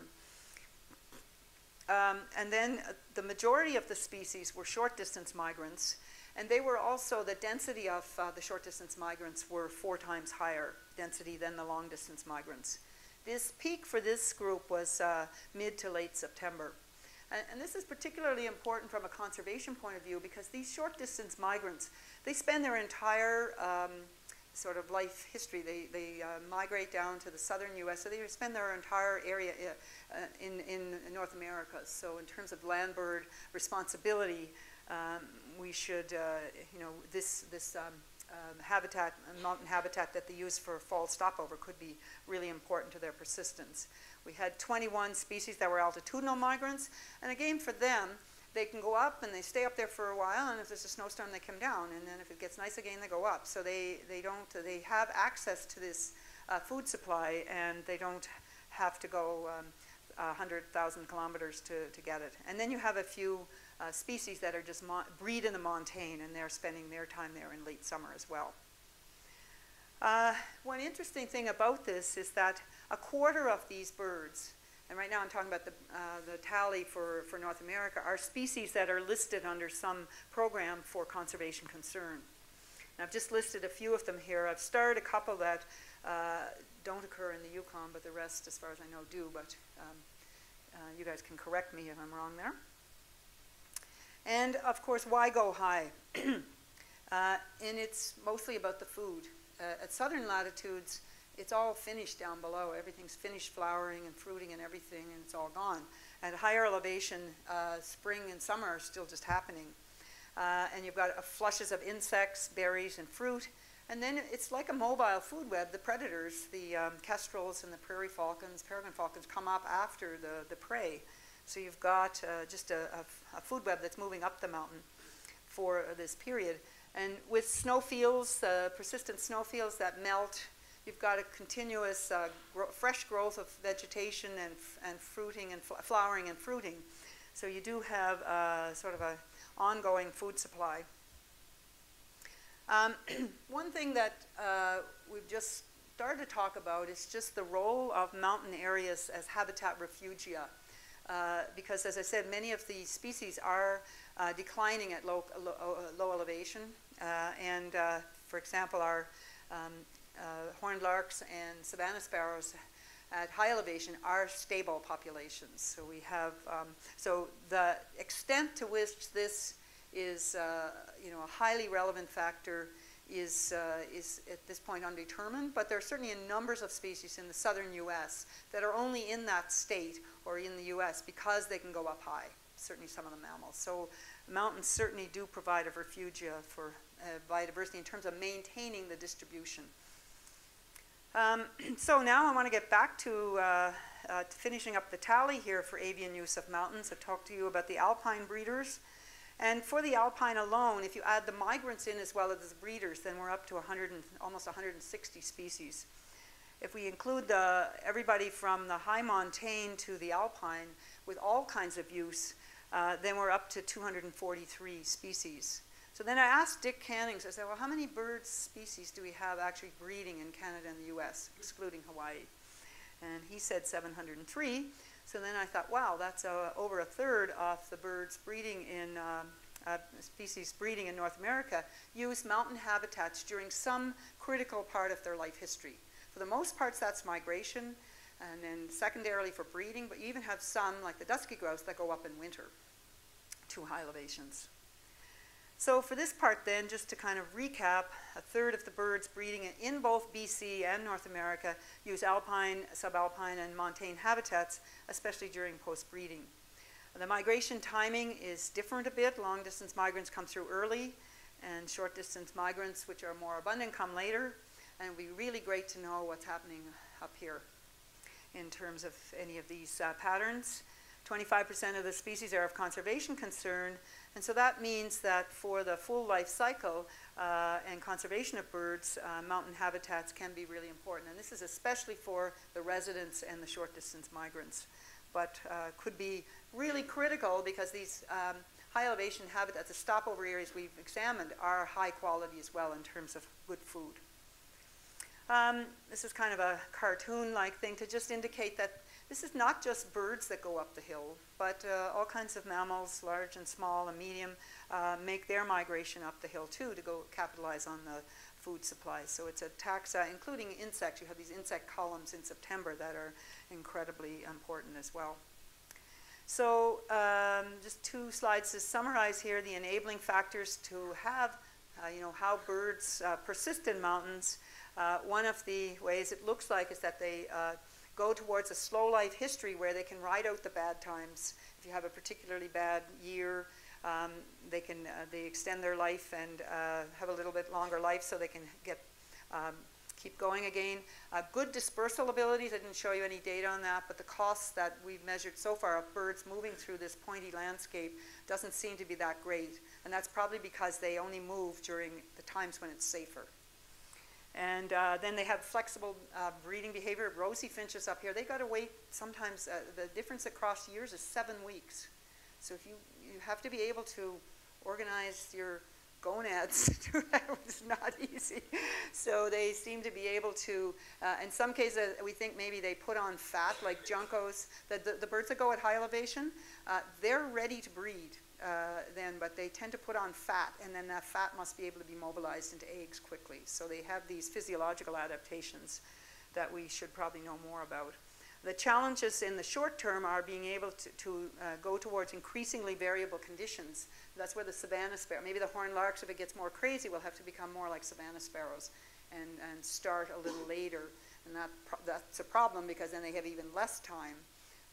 Um, and then uh, the majority of the species were short distance migrants, and they were also, the density of uh, the short distance migrants were four times higher density than the long distance migrants. This peak for this group was uh, mid to late September. And, and this is particularly important from a conservation point of view because these short distance migrants, they spend their entire um, sort of life history. They, they uh, migrate down to the southern U S, so they spend their entire area uh, in, in North America. So in terms of land bird responsibility, um, we should, uh, you know, this, this um, Um, habitat, mountain habitat that they use for fall stopover could be really important to their persistence. We had twenty-one species that were altitudinal migrants, and again for them, they can go up and they stay up there for a while, and if there's a snowstorm, they come down, and then if it gets nice again, they go up. So they, they don't, they have access to this uh, food supply, and they don't have to go um, one hundred thousand kilometers to, to get it. And then you have a few Uh, species that are just breed in the montane, and they're spending their time there in late summer as well. Uh, one interesting thing about this is that a quarter of these birds, and right now I'm talking about the, uh, the tally for, for North America, are species that are listed under some program for conservation concern. And I've just listed a few of them here. I've starred a couple that uh, don't occur in the Yukon, but the rest, as far as I know, do. But um, uh, you guys can correct me if I'm wrong there. And, of course, why go high? uh, and it's mostly about the food. Uh, at southern latitudes, it's all finished down below. Everything's finished flowering and fruiting and everything, and it's all gone. At higher elevation, uh, spring and summer are still just happening. Uh, and you've got uh, flushes of insects, berries, and fruit. And then it's like a mobile food web. The predators, the um, kestrels and the prairie falcons, peregrine falcons, come up after the, the prey. So you've got uh, just a, a, a food web that's moving up the mountain for this period. And with snowfields, uh, persistent snowfields that melt, you've got a continuous uh, gro fresh growth of vegetation and, f and fruiting and fl flowering and fruiting. So you do have uh, sort of an ongoing food supply. Um, one thing that uh, we've just started to talk about is just the role of mountain areas as habitat refugia. Uh, because, as I said, many of the species are uh, declining at low, low, low elevation. Uh, and, uh, for example, our um, uh, horned larks and savanna sparrows at high elevation are stable populations. So we have, um, so the extent to which this is, uh, you know, a highly relevant factor is, uh, is at this point undetermined, but there are certainly numbers of species in the southern U S that are only in that state or in the U S because they can go up high, certainly some of the mammals. So mountains certainly do provide a refugia for uh, biodiversity in terms of maintaining the distribution. Um, so now I want to get back to, uh, uh, to finishing up the tally here for avian use of mountains. I've talked to you about the alpine breeders. And for the alpine alone, if you add the migrants in as well as the breeders, then we're up to one hundred and, almost one hundred sixty species. If we include the, everybody from the high montane to the alpine with all kinds of use, uh, then we're up to two hundred forty-three species. So then I asked Dick Cannings, I said, well, how many bird species do we have actually breeding in Canada and the U S, excluding Hawaii? And he said seven hundred and three. So then I thought, wow, that's uh, over a third of the birds breeding in, um, uh, species breeding in North America use mountain habitats during some critical part of their life history. For the most part, that's migration, and then secondarily for breeding, but you even have some, like the dusky grouse, that go up in winter to high elevations. So for this part then, just to kind of recap, a third of the birds breeding in both B C and North America use alpine, subalpine, and montane habitats, especially during post-breeding. The migration timing is different a bit. Long-distance migrants come through early, and short-distance migrants, which are more abundant, come later. And it would be really great to know what's happening up here in terms of any of these uh, patterns. twenty-five percent of the species are of conservation concern, and so that means that for the full life cycle uh, and conservation of birds, uh, mountain habitats can be really important. And this is especially for the residents and the short-distance migrants, but uh, could be really critical because these um, high-elevation habitats, the stopover areas we've examined, are high quality as well in terms of good food. Um, this is kind of a cartoon-like thing to just indicate that this is not just birds that go up the hill, but uh, all kinds of mammals, large and small and medium, uh, make their migration up the hill too to go capitalize on the food supply. So it's a taxa, including insects. You have these insect columns in September that are incredibly important as well. So um, just two slides to summarize here the enabling factors to have, uh, you know, how birds uh, persist in mountains. Uh, one of the ways it looks like is that they uh, go towards a slow life history where they can ride out the bad times. If you have a particularly bad year, um, they can uh, they extend their life and uh, have a little bit longer life so they can get um, keep going again. Uh, good dispersal abilities, I didn't show you any data on that, but the costs that we've measured so far of birds moving through this pointy landscape doesn't seem to be that great. And that's probably because they only move during the times when it's safer. And uh, then they have flexible uh, breeding behavior. Rosy finches up here, they got to wait sometimes, uh, the difference across years is seven weeks. So if you, you have to be able to organize your gonads, it's not easy. So they seem to be able to, uh, in some cases we think maybe they put on fat like juncos, the, the, the birds that go at high elevation, uh, they're ready to breed. uh, then, but they tend to put on fat, and then that fat must be able to be mobilized into eggs quickly. So they have these physiological adaptations that we should probably know more about. The challenges in the short term are being able to, to uh, go towards increasingly variable conditions. That's where the savanna sparrow, maybe the horned larks, if it gets more crazy, will have to become more like savanna sparrows and, and start a little later. And that pro that's a problem, because then they have even less time,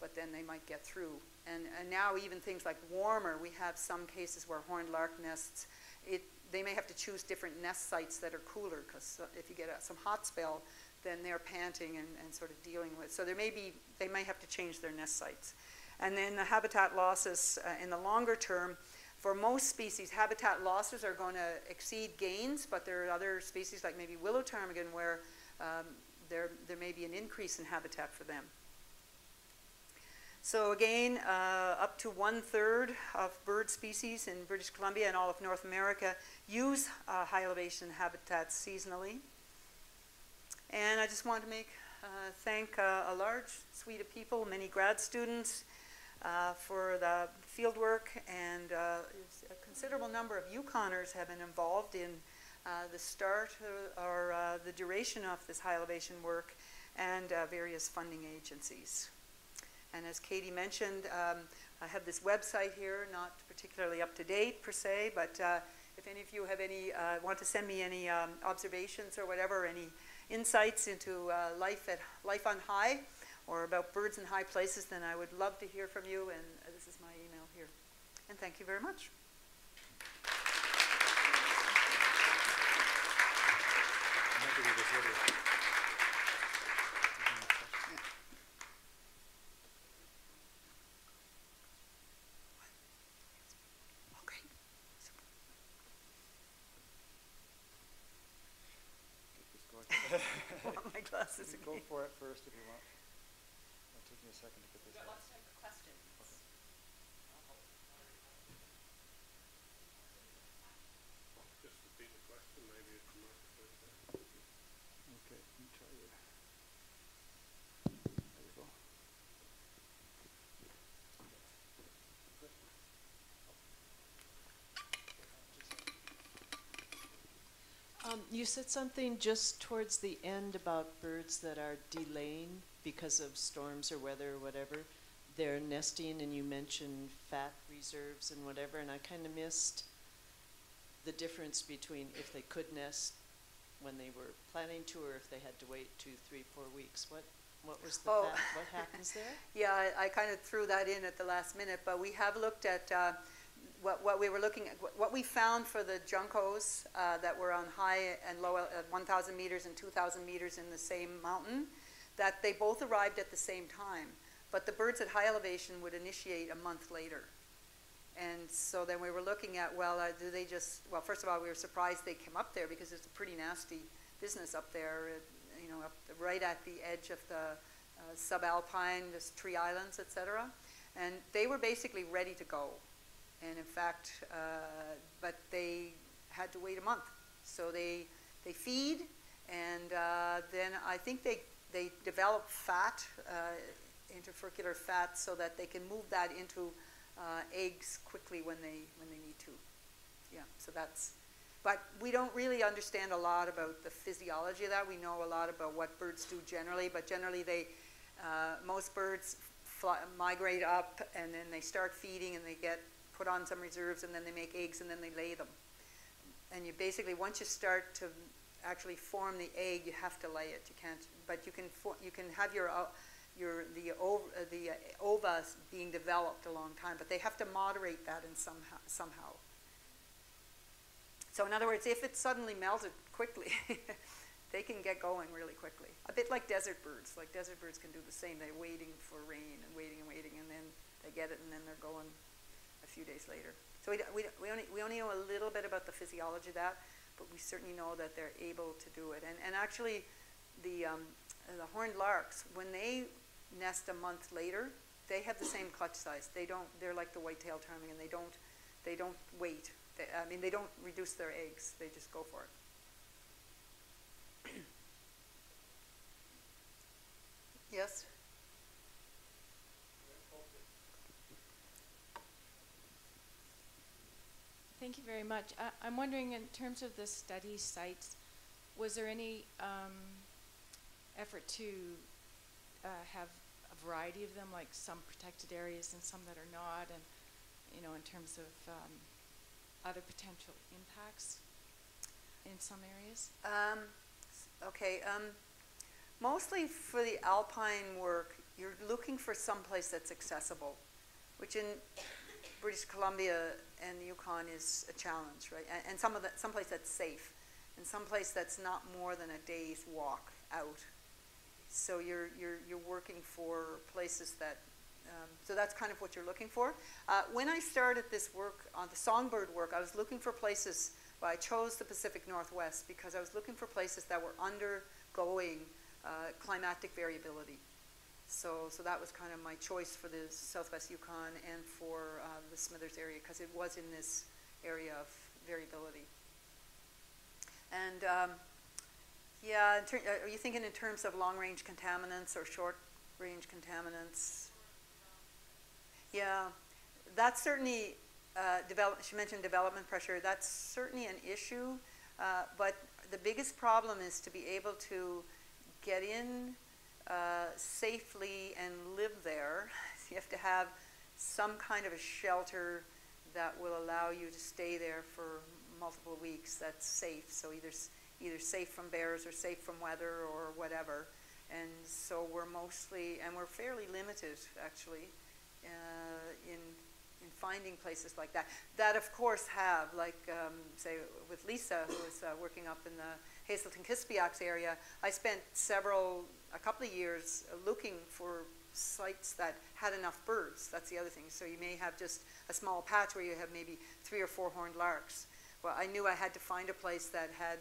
but then they might get through. And, and now even things like warmer, we have some cases where horned lark nests, it, they may have to choose different nest sites that are cooler, because if you get a, some hot spell, then they're panting and, and sort of dealing with. So there may be, they may have to change their nest sites. And then the habitat losses uh, in the longer term, for most species, habitat losses are going to exceed gains, but there are other species like maybe willow ptarmigan where um, there, there may be an increase in habitat for them. So again, uh, up to one third of bird species in British Columbia and all of North America use uh, high elevation habitats seasonally. And I just want to make, uh, thank uh, a large suite of people, many grad students, uh, for the fieldwork, and uh, a considerable number of Yukoners have been involved in uh, the start or, or uh, the duration of this high elevation work, and uh, various funding agencies. And as Katie mentioned, um, I have this website here, not particularly up to date per se, but uh, if any of you have any, uh, want to send me any um, observations or whatever, any insights into uh, life at life on high, or about birds in high places, then I would love to hear from you. And uh, this is my email here. And thank you very much. Glasses again. Go for it first if you want. It'll take me a second to get this out. We've got lots of time for questions. Okay. Just repeat the question, maybe it's not good. Okay, let me try it. There we go. Um, you said something just towards the end about birds that are delaying because of storms or weather or whatever. They're nesting, and you mentioned fat reserves and whatever, and I kind of missed the difference between if they could nest when they were planning to or if they had to wait two, three, four weeks. What, what was the oh. fat? What happens there? Yeah, I, I kind of threw that in at the last minute, but we have looked at... Uh, What, what we were looking at, what we found for the juncos uh, that were on high and low, at one thousand meters and two thousand meters in the same mountain, that they both arrived at the same time. But the birds at high elevation would initiate a month later. And so then we were looking at, well, uh, do they just, well, first of all, we were surprised they came up there, because it's a pretty nasty business up there, uh, you know, up the, right at the edge of the uh, subalpine, this tree islands, et cetera. And they were basically ready to go. And in fact, uh, but they had to wait a month. So they they feed, and uh, then I think they they develop fat, uh, interfurcular fat, so that they can move that into uh, eggs quickly when they when they need to. Yeah. So that's. But we don't really understand a lot about the physiology of that. We know a lot about what birds do generally, but generally they uh, most birds fly, migrate up, and then they start feeding, and they get put on some reserves, and then they make eggs, and then they lay them. And you basically, once you start to actually form the egg, you have to lay it. You can't, but you can you can have your uh, your the ov uh, the uh, ova being developed a long time, but they have to moderate that in somehow somehow. So in other words, if it suddenly melted quickly, they can get going really quickly. A bit like desert birds. Like desert birds can do the same. They're waiting for rain and waiting and waiting, and then they get it, and then they're going a few days later. So we, we, we, only, we only know a little bit about the physiology of that, but we certainly know that they're able to do it. And, and actually, the, um, the horned larks, when they nest a month later, they have the same clutch size. They don't, they're like the white-tailed ptarmigan, and they don't, they don't wait. They, I mean, they don't reduce their eggs. They just go for it. Yes? Thank you very much. I, I'm wondering, in terms of the study sites, was there any um, effort to uh, have a variety of them, like some protected areas and some that are not, and you know, in terms of um, other potential impacts in some areas? Um, okay. Um, mostly for the alpine work, you're looking for some place that's accessible, which in British Columbia and Yukon is a challenge, right? And, and some of the, someplace that's safe, and someplace that's not more than a day's walk out. So you're you're you're working for places that. Um, so that's kind of what you're looking for. Uh, when I started this work on the songbird work, I was looking for places. Well, I chose the Pacific Northwest because I was looking for places that were undergoing uh, climatic variability. So, so that was kind of my choice for the Southwest Yukon and for uh, the Smithers area, because it was in this area of variability. And um, yeah, are you thinking in terms of long-range contaminants or short-range contaminants? Yeah, that's certainly uh, develop. She mentioned development pressure. That's certainly an issue, uh, but the biggest problem is to be able to get in Uh, safely and live there. You have to have some kind of a shelter that will allow you to stay there for multiple weeks that's safe. So either either safe from bears or safe from weather or whatever. And so we're mostly, and we're fairly limited actually uh, in in finding places like that. That of course have, like um, say with Lisa, who was uh, working up in the Hazelton Kispiaks area, I spent several, a couple of years looking for sites that had enough birds. That's the other thing. So you may have just a small patch where you have maybe three or four horned larks. Well, I knew I had to find a place that had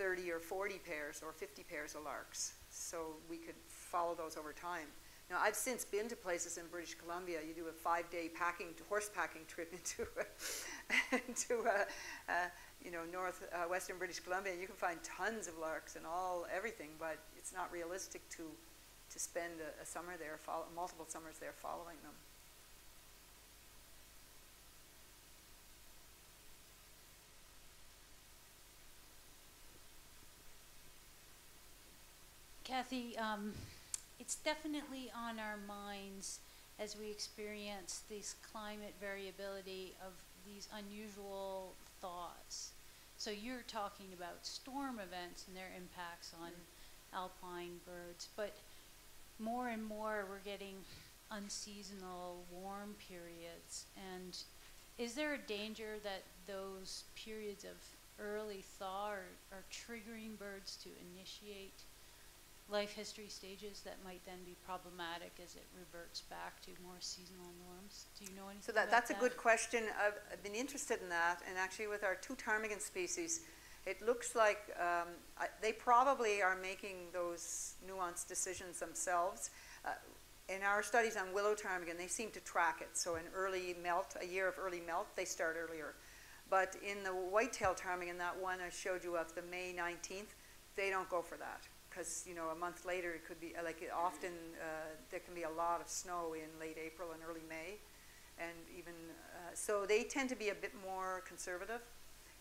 thirty or forty pairs or fifty pairs of larks, so we could follow those over time. Now, I've since been to places in British Columbia. You do a five-day packing, horse packing trip into, a, into a, a, you know, north uh, western British Columbia. You can find tons of larks and all everything, but it's not realistic to to spend a, a summer there, follow, multiple summers there, following them. Kathy. Um It's definitely on our minds as we experience this climate variability of these unusual thaws. So you're talking about storm events and their impacts on mm-hmm. alpine birds, but more and more we're getting unseasonal warm periods. And is there a danger that those periods of early thaw are, are triggering birds to initiate life history stages that might then be problematic as it reverts back to more seasonal norms? Do you know anything So that, about that's that? a good question. I've, I've been interested in that, and actually with our two ptarmigan species, it looks like um, I, they probably are making those nuanced decisions themselves. Uh, in our studies on willow ptarmigan, they seem to track it. So an early melt, a year of early melt, they start earlier. But in the white-tailed ptarmigan, that one I showed you of the May nineteenth, they don't go for that. Because, you know, a month later it could be, like it often uh, there can be a lot of snow in late April and early May. And even, uh, so they tend to be a bit more conservative.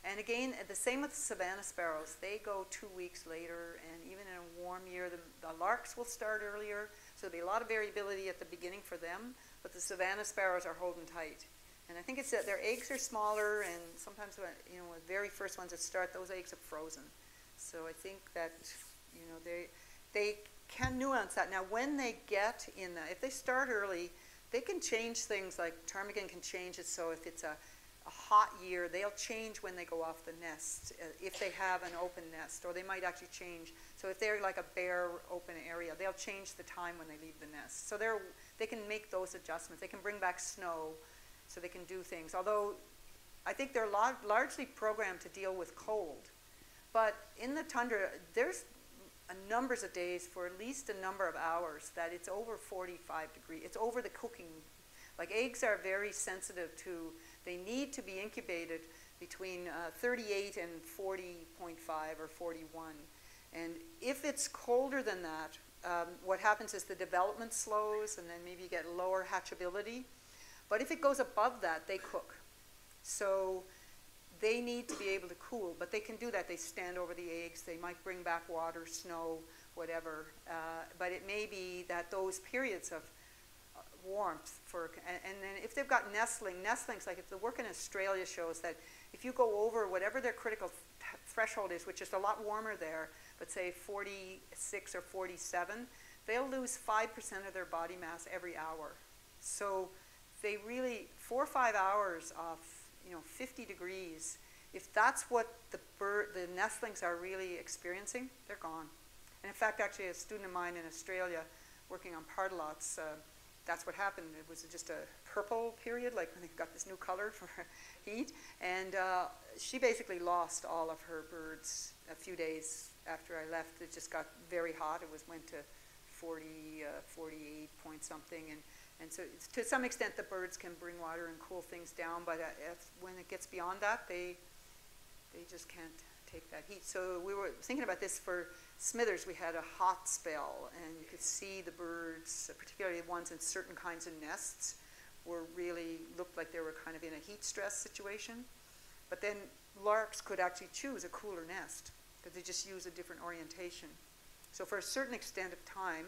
And again, the same with savanna sparrows. They go two weeks later, and even in a warm year, the, the larks will start earlier. So there'll be a lot of variability at the beginning for them, but the savanna sparrows are holding tight. And I think it's that their eggs are smaller, and sometimes, when, you know, the very first ones that start, those eggs are frozen. So I think that, you know, they they can nuance that. Now, when they get in, the, if they start early, they can change things. Like ptarmigan can change it. So if it's a, a hot year, they'll change when they go off the nest, uh, if they have an open nest, or they might actually change. So if they're like a bare open area, they'll change the time when they leave the nest. So they're they can make those adjustments. They can bring back snow, so they can do things. Although, I think they're la largely programmed to deal with cold. But in the tundra, there's a numbers of days for at least a number of hours that it's over forty-five degrees. It's over the cooking. Like eggs are very sensitive to, they need to be incubated between uh, thirty-eight and forty point five or forty-one. And if it's colder than that, um, what happens is the development slows, and then maybe you get lower hatchability. But if it goes above that, they cook. So they need to be able to cool, but they can do that. They stand over the eggs. They might bring back water, snow, whatever. Uh, but it may be that those periods of warmth for, and, and then if they've got nestling, nestlings, like if the work in Australia shows that if you go over whatever their critical threshold is, which is a lot warmer there, but say forty-six or forty-seven, they'll lose five percent of their body mass every hour. So they really, four or five hours of, you know, fifty degrees, if that's what the, bird, the nestlings are really experiencing, they're gone. And in fact, actually, a student of mine in Australia working on pardalots, uh, that's what happened. It was just a purple period, like when they got this new color for heat. And uh, she basically lost all of her birds a few days after I left. It just got very hot. It was went to forty, forty-eight point something. And, and so to some extent, the birds can bring water and cool things down. But if, when it gets beyond that, they, they just can't take that heat. So we were thinking about this for Smithers. We had a hot spell, and you could see the birds, particularly the ones in certain kinds of nests, were really looked like they were kind of in a heat stress situation. But then larks could actually choose a cooler nest because they just use a different orientation. So for a certain extent of time,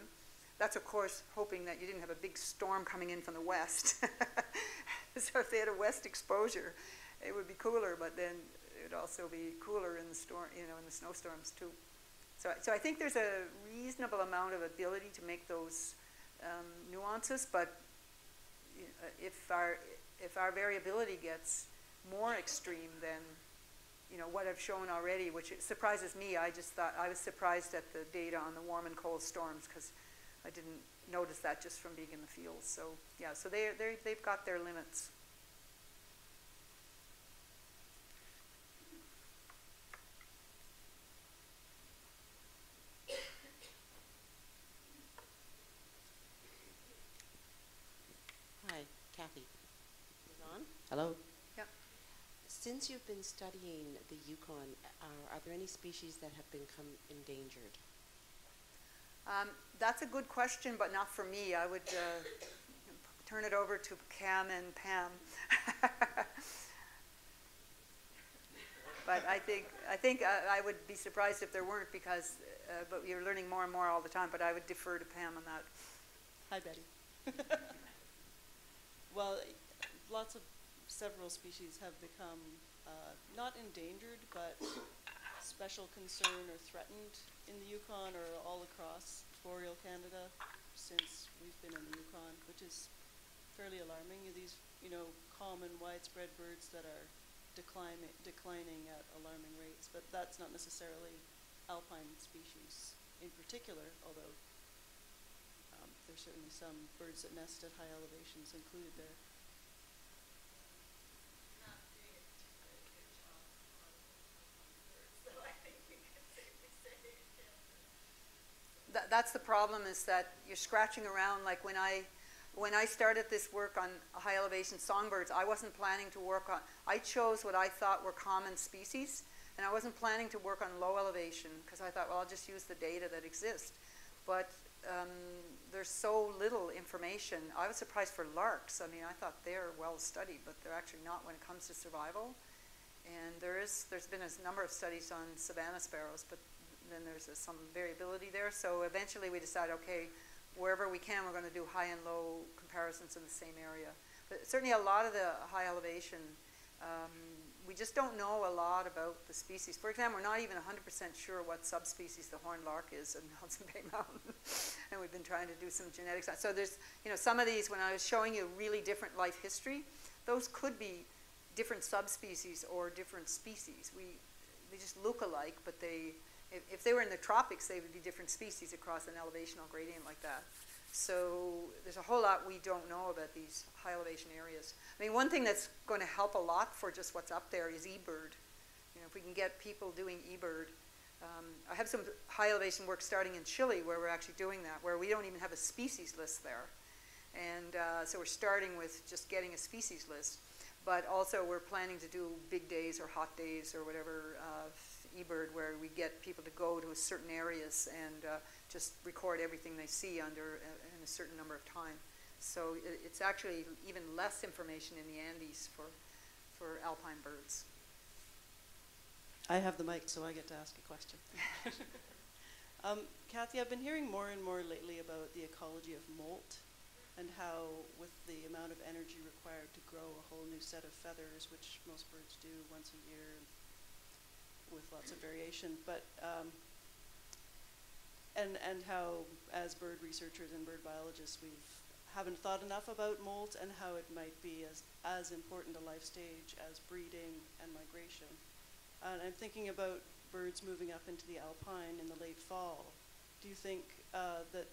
that's of course hoping that you didn't have a big storm coming in from the west. So if they had a west exposure, it would be cooler, but then it'd also be cooler in the storm, you know, in the snowstorms too. So, so I think there's a reasonable amount of ability to make those um, nuances, but you know, if our if our variability gets more extreme than, you know, what I've shown already, which surprises me. I just thought I was surprised at the data on the warm and cold storms because I didn't notice that just from being in the field. So yeah, so they they they've got their limits. Hello? Yeah. Since you've been studying the Yukon, uh, are there any species that have become endangered? Um, that's a good question, but not for me. I would uh, turn it over to Cam and Pam. But I think, I, think I, I would be surprised if there weren't because uh, but you're learning more and more all the time, but I would defer to Pam on that. Hi, Betty. Well, lots of several species have become uh, not endangered, but special concern or threatened in the Yukon or all across boreal Canada since we've been in the Yukon, which is fairly alarming. These, you know, common widespread birds that are declining, declining at alarming rates, but that's not necessarily alpine species in particular, although um, there's certainly some birds that nest at high elevations included there. That's the problem, is that you're scratching around. Like when I, when I started this work on high elevation songbirds, I wasn't planning to work on, I chose what I thought were common species, and I wasn't planning to work on low elevation because I thought, well, I'll just use the data that exists. But um, there's so little information. I was surprised for larks. I mean, I thought they're well studied, but they're actually not when it comes to survival. And there is, there's been a number of studies on savanna sparrows, but then there's uh, some variability there. So eventually we decide, okay, wherever we can, we're going to do high and low comparisons in the same area. But certainly a lot of the high elevation, um, we just don't know a lot about the species. For example, we're not even one hundred percent sure what subspecies the horned lark is in Hudson Bay Mountain. And we've been trying to do some genetics. So there's, you know, some of these, when I was showing you really different life history, those could be different subspecies or different species. We, they just look alike, but they, if they were in the tropics, they would be different species across an elevational gradient like that. So there's a whole lot we don't know about these high elevation areas. I mean, one thing that's going to help a lot for just what's up there is eBird. You know, if we can get people doing eBird. Um, I have some high elevation work starting in Chile where we're actually doing that, where we don't even have a species list there. And uh, so we're starting with just getting a species list. But also we're planning to do big days or hot days or whatever uh, eBird, where we get people to go to certain areas and uh, just record everything they see under uh, in a certain number of time. So it, it's actually even less information in the Andes for, for alpine birds. I have the mic, so I get to ask a question. um, Kathy, I've been hearing more and more lately about the ecology of molt and how with the amount of energy required to grow a whole new set of feathers, which most birds do once a year with lots of variation, but um, and, and how as bird researchers and bird biologists, we haven't thought enough about molt and how it might be as, as important a life stage as breeding and migration. And I'm thinking about birds moving up into the alpine in the late fall. Do you think uh, that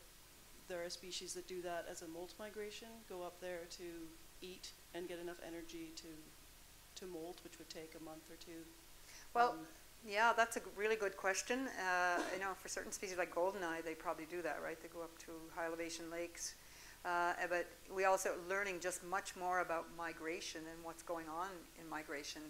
there are species that do that as a molt migration, go up there to eat and get enough energy to, to molt, which would take a month or two? Well, um, yeah, that's a really good question. Uh, you know, for certain species like goldeneye, they probably do that, right? They go up to high elevation lakes. Uh, but we also are learning just much more about migration and what's going on in migration.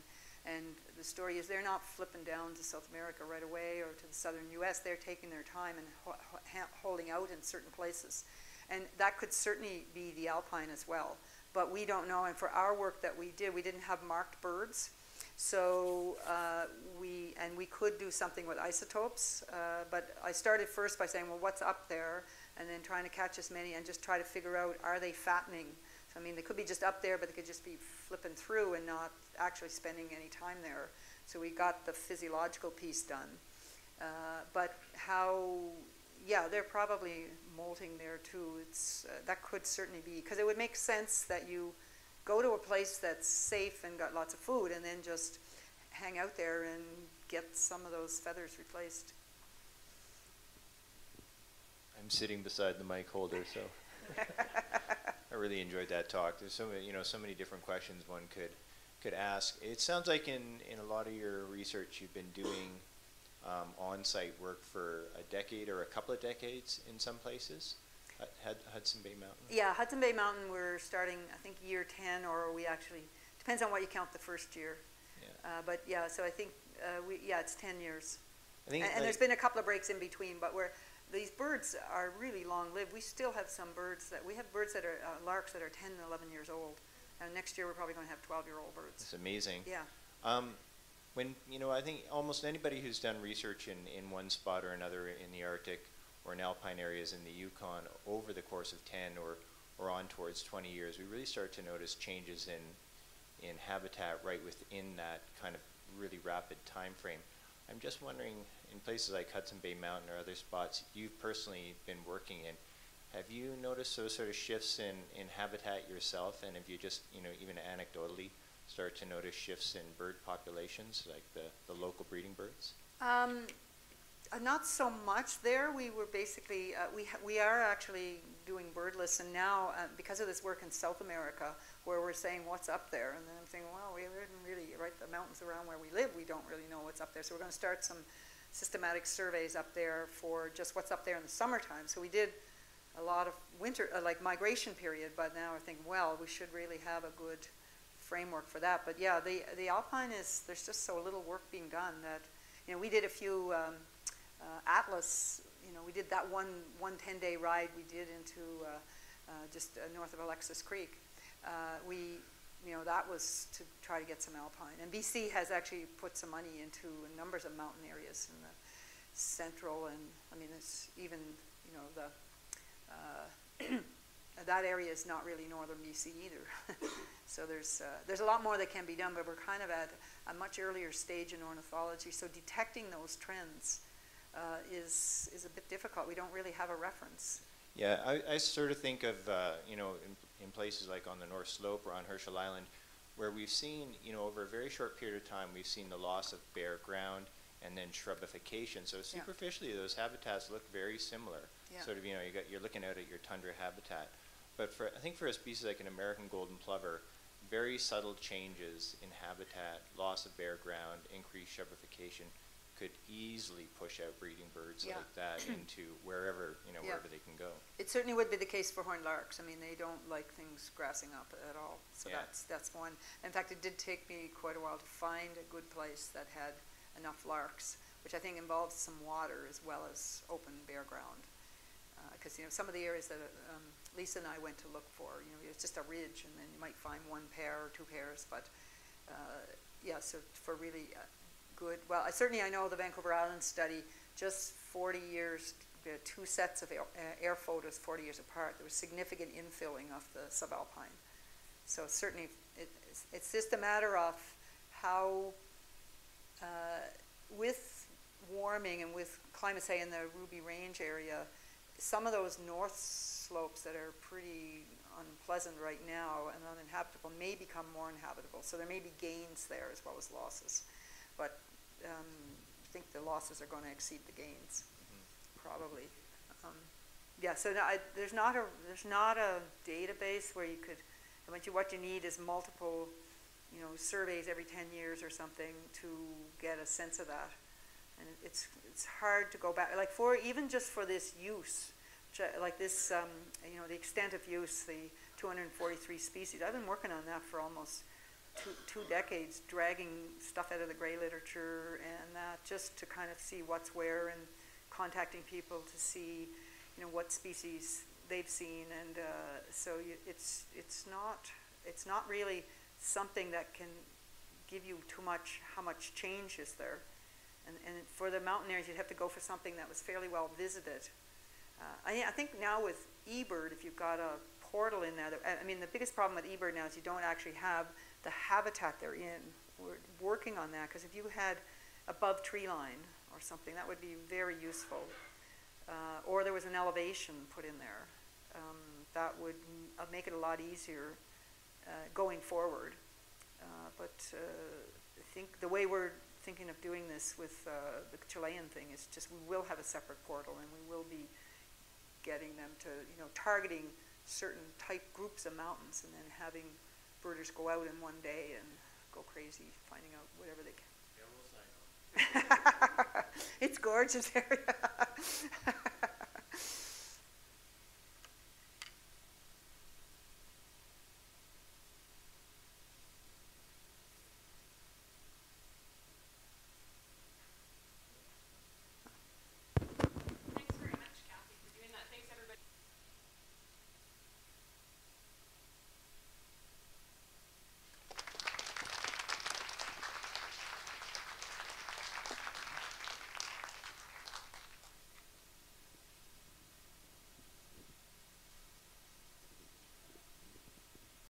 And the story is they're not flipping down to South America right away or to the southern U S They're taking their time and ho ho holding out in certain places. And that could certainly be the alpine as well. But we don't know. And for our work that we did, we didn't have marked birds. So uh, we, and we could do something with isotopes. Uh, but I started first by saying, well, what's up there? And then trying to catch as many and just try to figure out, are they fattening? I mean, they could be just up there, but they could just be flipping through and not actually spending any time there. So we got the physiological piece done. Uh, but how, yeah, they're probably molting there too. It's, uh, that could certainly be, because it would make sense that you go to a place that's safe and got lots of food and then just hang out there and get some of those feathers replaced. I'm sitting beside the mic holder, so. I really enjoyed that talk. There's so many, you know, so many different questions one could could ask. It sounds like in, in a lot of your research you've been doing um, on-site work for a decade or a couple of decades in some places. H- Hudson Bay Mountain. Yeah, Hudson Bay Mountain. We're starting, I think, year ten, or we actually depends on what you count the first year. Yeah. Uh, but yeah, so I think uh, we yeah, it's ten years. I think, and, and like there's been a couple of breaks in between, but we're. These birds are really long-lived. We still have some birds that, we have birds that are, uh, larks that are ten and eleven years old. And next year we're probably going to have twelve-year-old birds. It's amazing. Yeah. Um, when, you know, I think almost anybody who's done research in, in one spot or another in the Arctic or in alpine areas in the Yukon over the course of ten or, or on towards twenty years, we really start to notice changes in, in habitat right within that kind of really rapid time frame. I'm just wondering, in places like Hudson Bay Mountain or other spots you've personally been working in, have you noticed those sort of shifts in, in habitat yourself? And have you just, you know, even anecdotally start to notice shifts in bird populations, like the, the local breeding birds? Um, uh, not so much there. We were basically, uh, we, ha we are actually doing bird lists, and now uh, because of this work in South America where we're saying what's up there, and then I'm thinking, well, we didn't really, right, the mountains around where we live, we don't really know what's up there. So we're going to start some systematic surveys up there for just what's up there in the summertime. So we did a lot of winter, uh, like migration period, but now I think, well, we should really have a good framework for that. But yeah, the, the alpine is, there's just so little work being done that, you know, we did a few um, uh, atlas, you know, we did that one, one ten-day ride we did into uh, uh, just uh, north of Alexis Creek. Uh, we, you know, that was to try to get some alpine. And B C has actually put some money into numbers of mountain areas in the central, and I mean, it's even, you know, the, uh, that area is not really northern B C either. So there's, uh, there's a lot more that can be done, but we're kind of at a much earlier stage in ornithology. So detecting those trends uh, is, is a bit difficult. We don't really have a reference. Yeah, I, I sort of think of, uh, you know, in, in places like on the North Slope or on Herschel Island, where we've seen, you know, over a very short period of time, we've seen the loss of bare ground and then shrubification. So superficially, yeah, those habitats look very similar. Yeah. Sort of, you know, you got, you're looking out at your tundra habitat. But for, I think for a species like an American golden plover, very subtle changes in habitat, loss of bare ground, increased shrubification, could easily push out breeding birds, yeah, like that into wherever, you know, yeah, wherever they can go. It certainly would be the case for horned larks. I mean, they don't like things grassing up at all. So yeah, that's that's one. In fact, it did take me quite a while to find a good place that had enough larks, which I think involves some water as well as open bare ground. Because uh, you know, some of the areas that um, Lisa and I went to look for, you know, it's just a ridge, and then you might find one pair or two pairs. But uh, yeah, so for really uh, good, well, I certainly I know the Vancouver Island study, just forty years, two sets of air, air photos forty years apart, there was significant infilling of the subalpine. So certainly it, it's, it's just a matter of how, uh, with warming and with climate, say in the Ruby Range area, some of those north slopes that are pretty unpleasant right now and uninhabitable may become more inhabitable. So there may be gains there as well as losses. But um, I think the losses are going to exceed the gains, mm-hmm. probably. Um, yeah, so no, I, there's, not a, there's not a database where you could, I mean, what you need is multiple you know, surveys every ten years or something to get a sense of that. And it's, it's hard to go back, like for, even just for this use, like this, um, you know, the extent of use, the two hundred forty-three species. I've been working on that for almost two, two decades, dragging stuff out of the gray literature and that, just to kind of see what's where and contacting people to see, you know, what species they've seen. And uh, so you, it's, it's, not, it's not really something that can give you too much, how much change is there. And, and for the mountaineers, you'd have to go for something that was fairly well visited. Uh, I, I think now with eBird, if you've got a portal in there, that, I mean, the biggest problem with eBird now is you don't actually have the habitat they're in. We're working on that, because if you had above tree line or something, that would be very useful. Uh, or there was an elevation put in there. Um, that would make it a lot easier uh, going forward. Uh, but uh, I think the way we're thinking of doing this with uh, the Chilean thing is just we will have a separate portal, and we will be getting them to, you know, targeting certain type groups of mountains and then having birders go out in one day and go crazy finding out whatever they can. Yeah, we'll sign up. It's gorgeous area.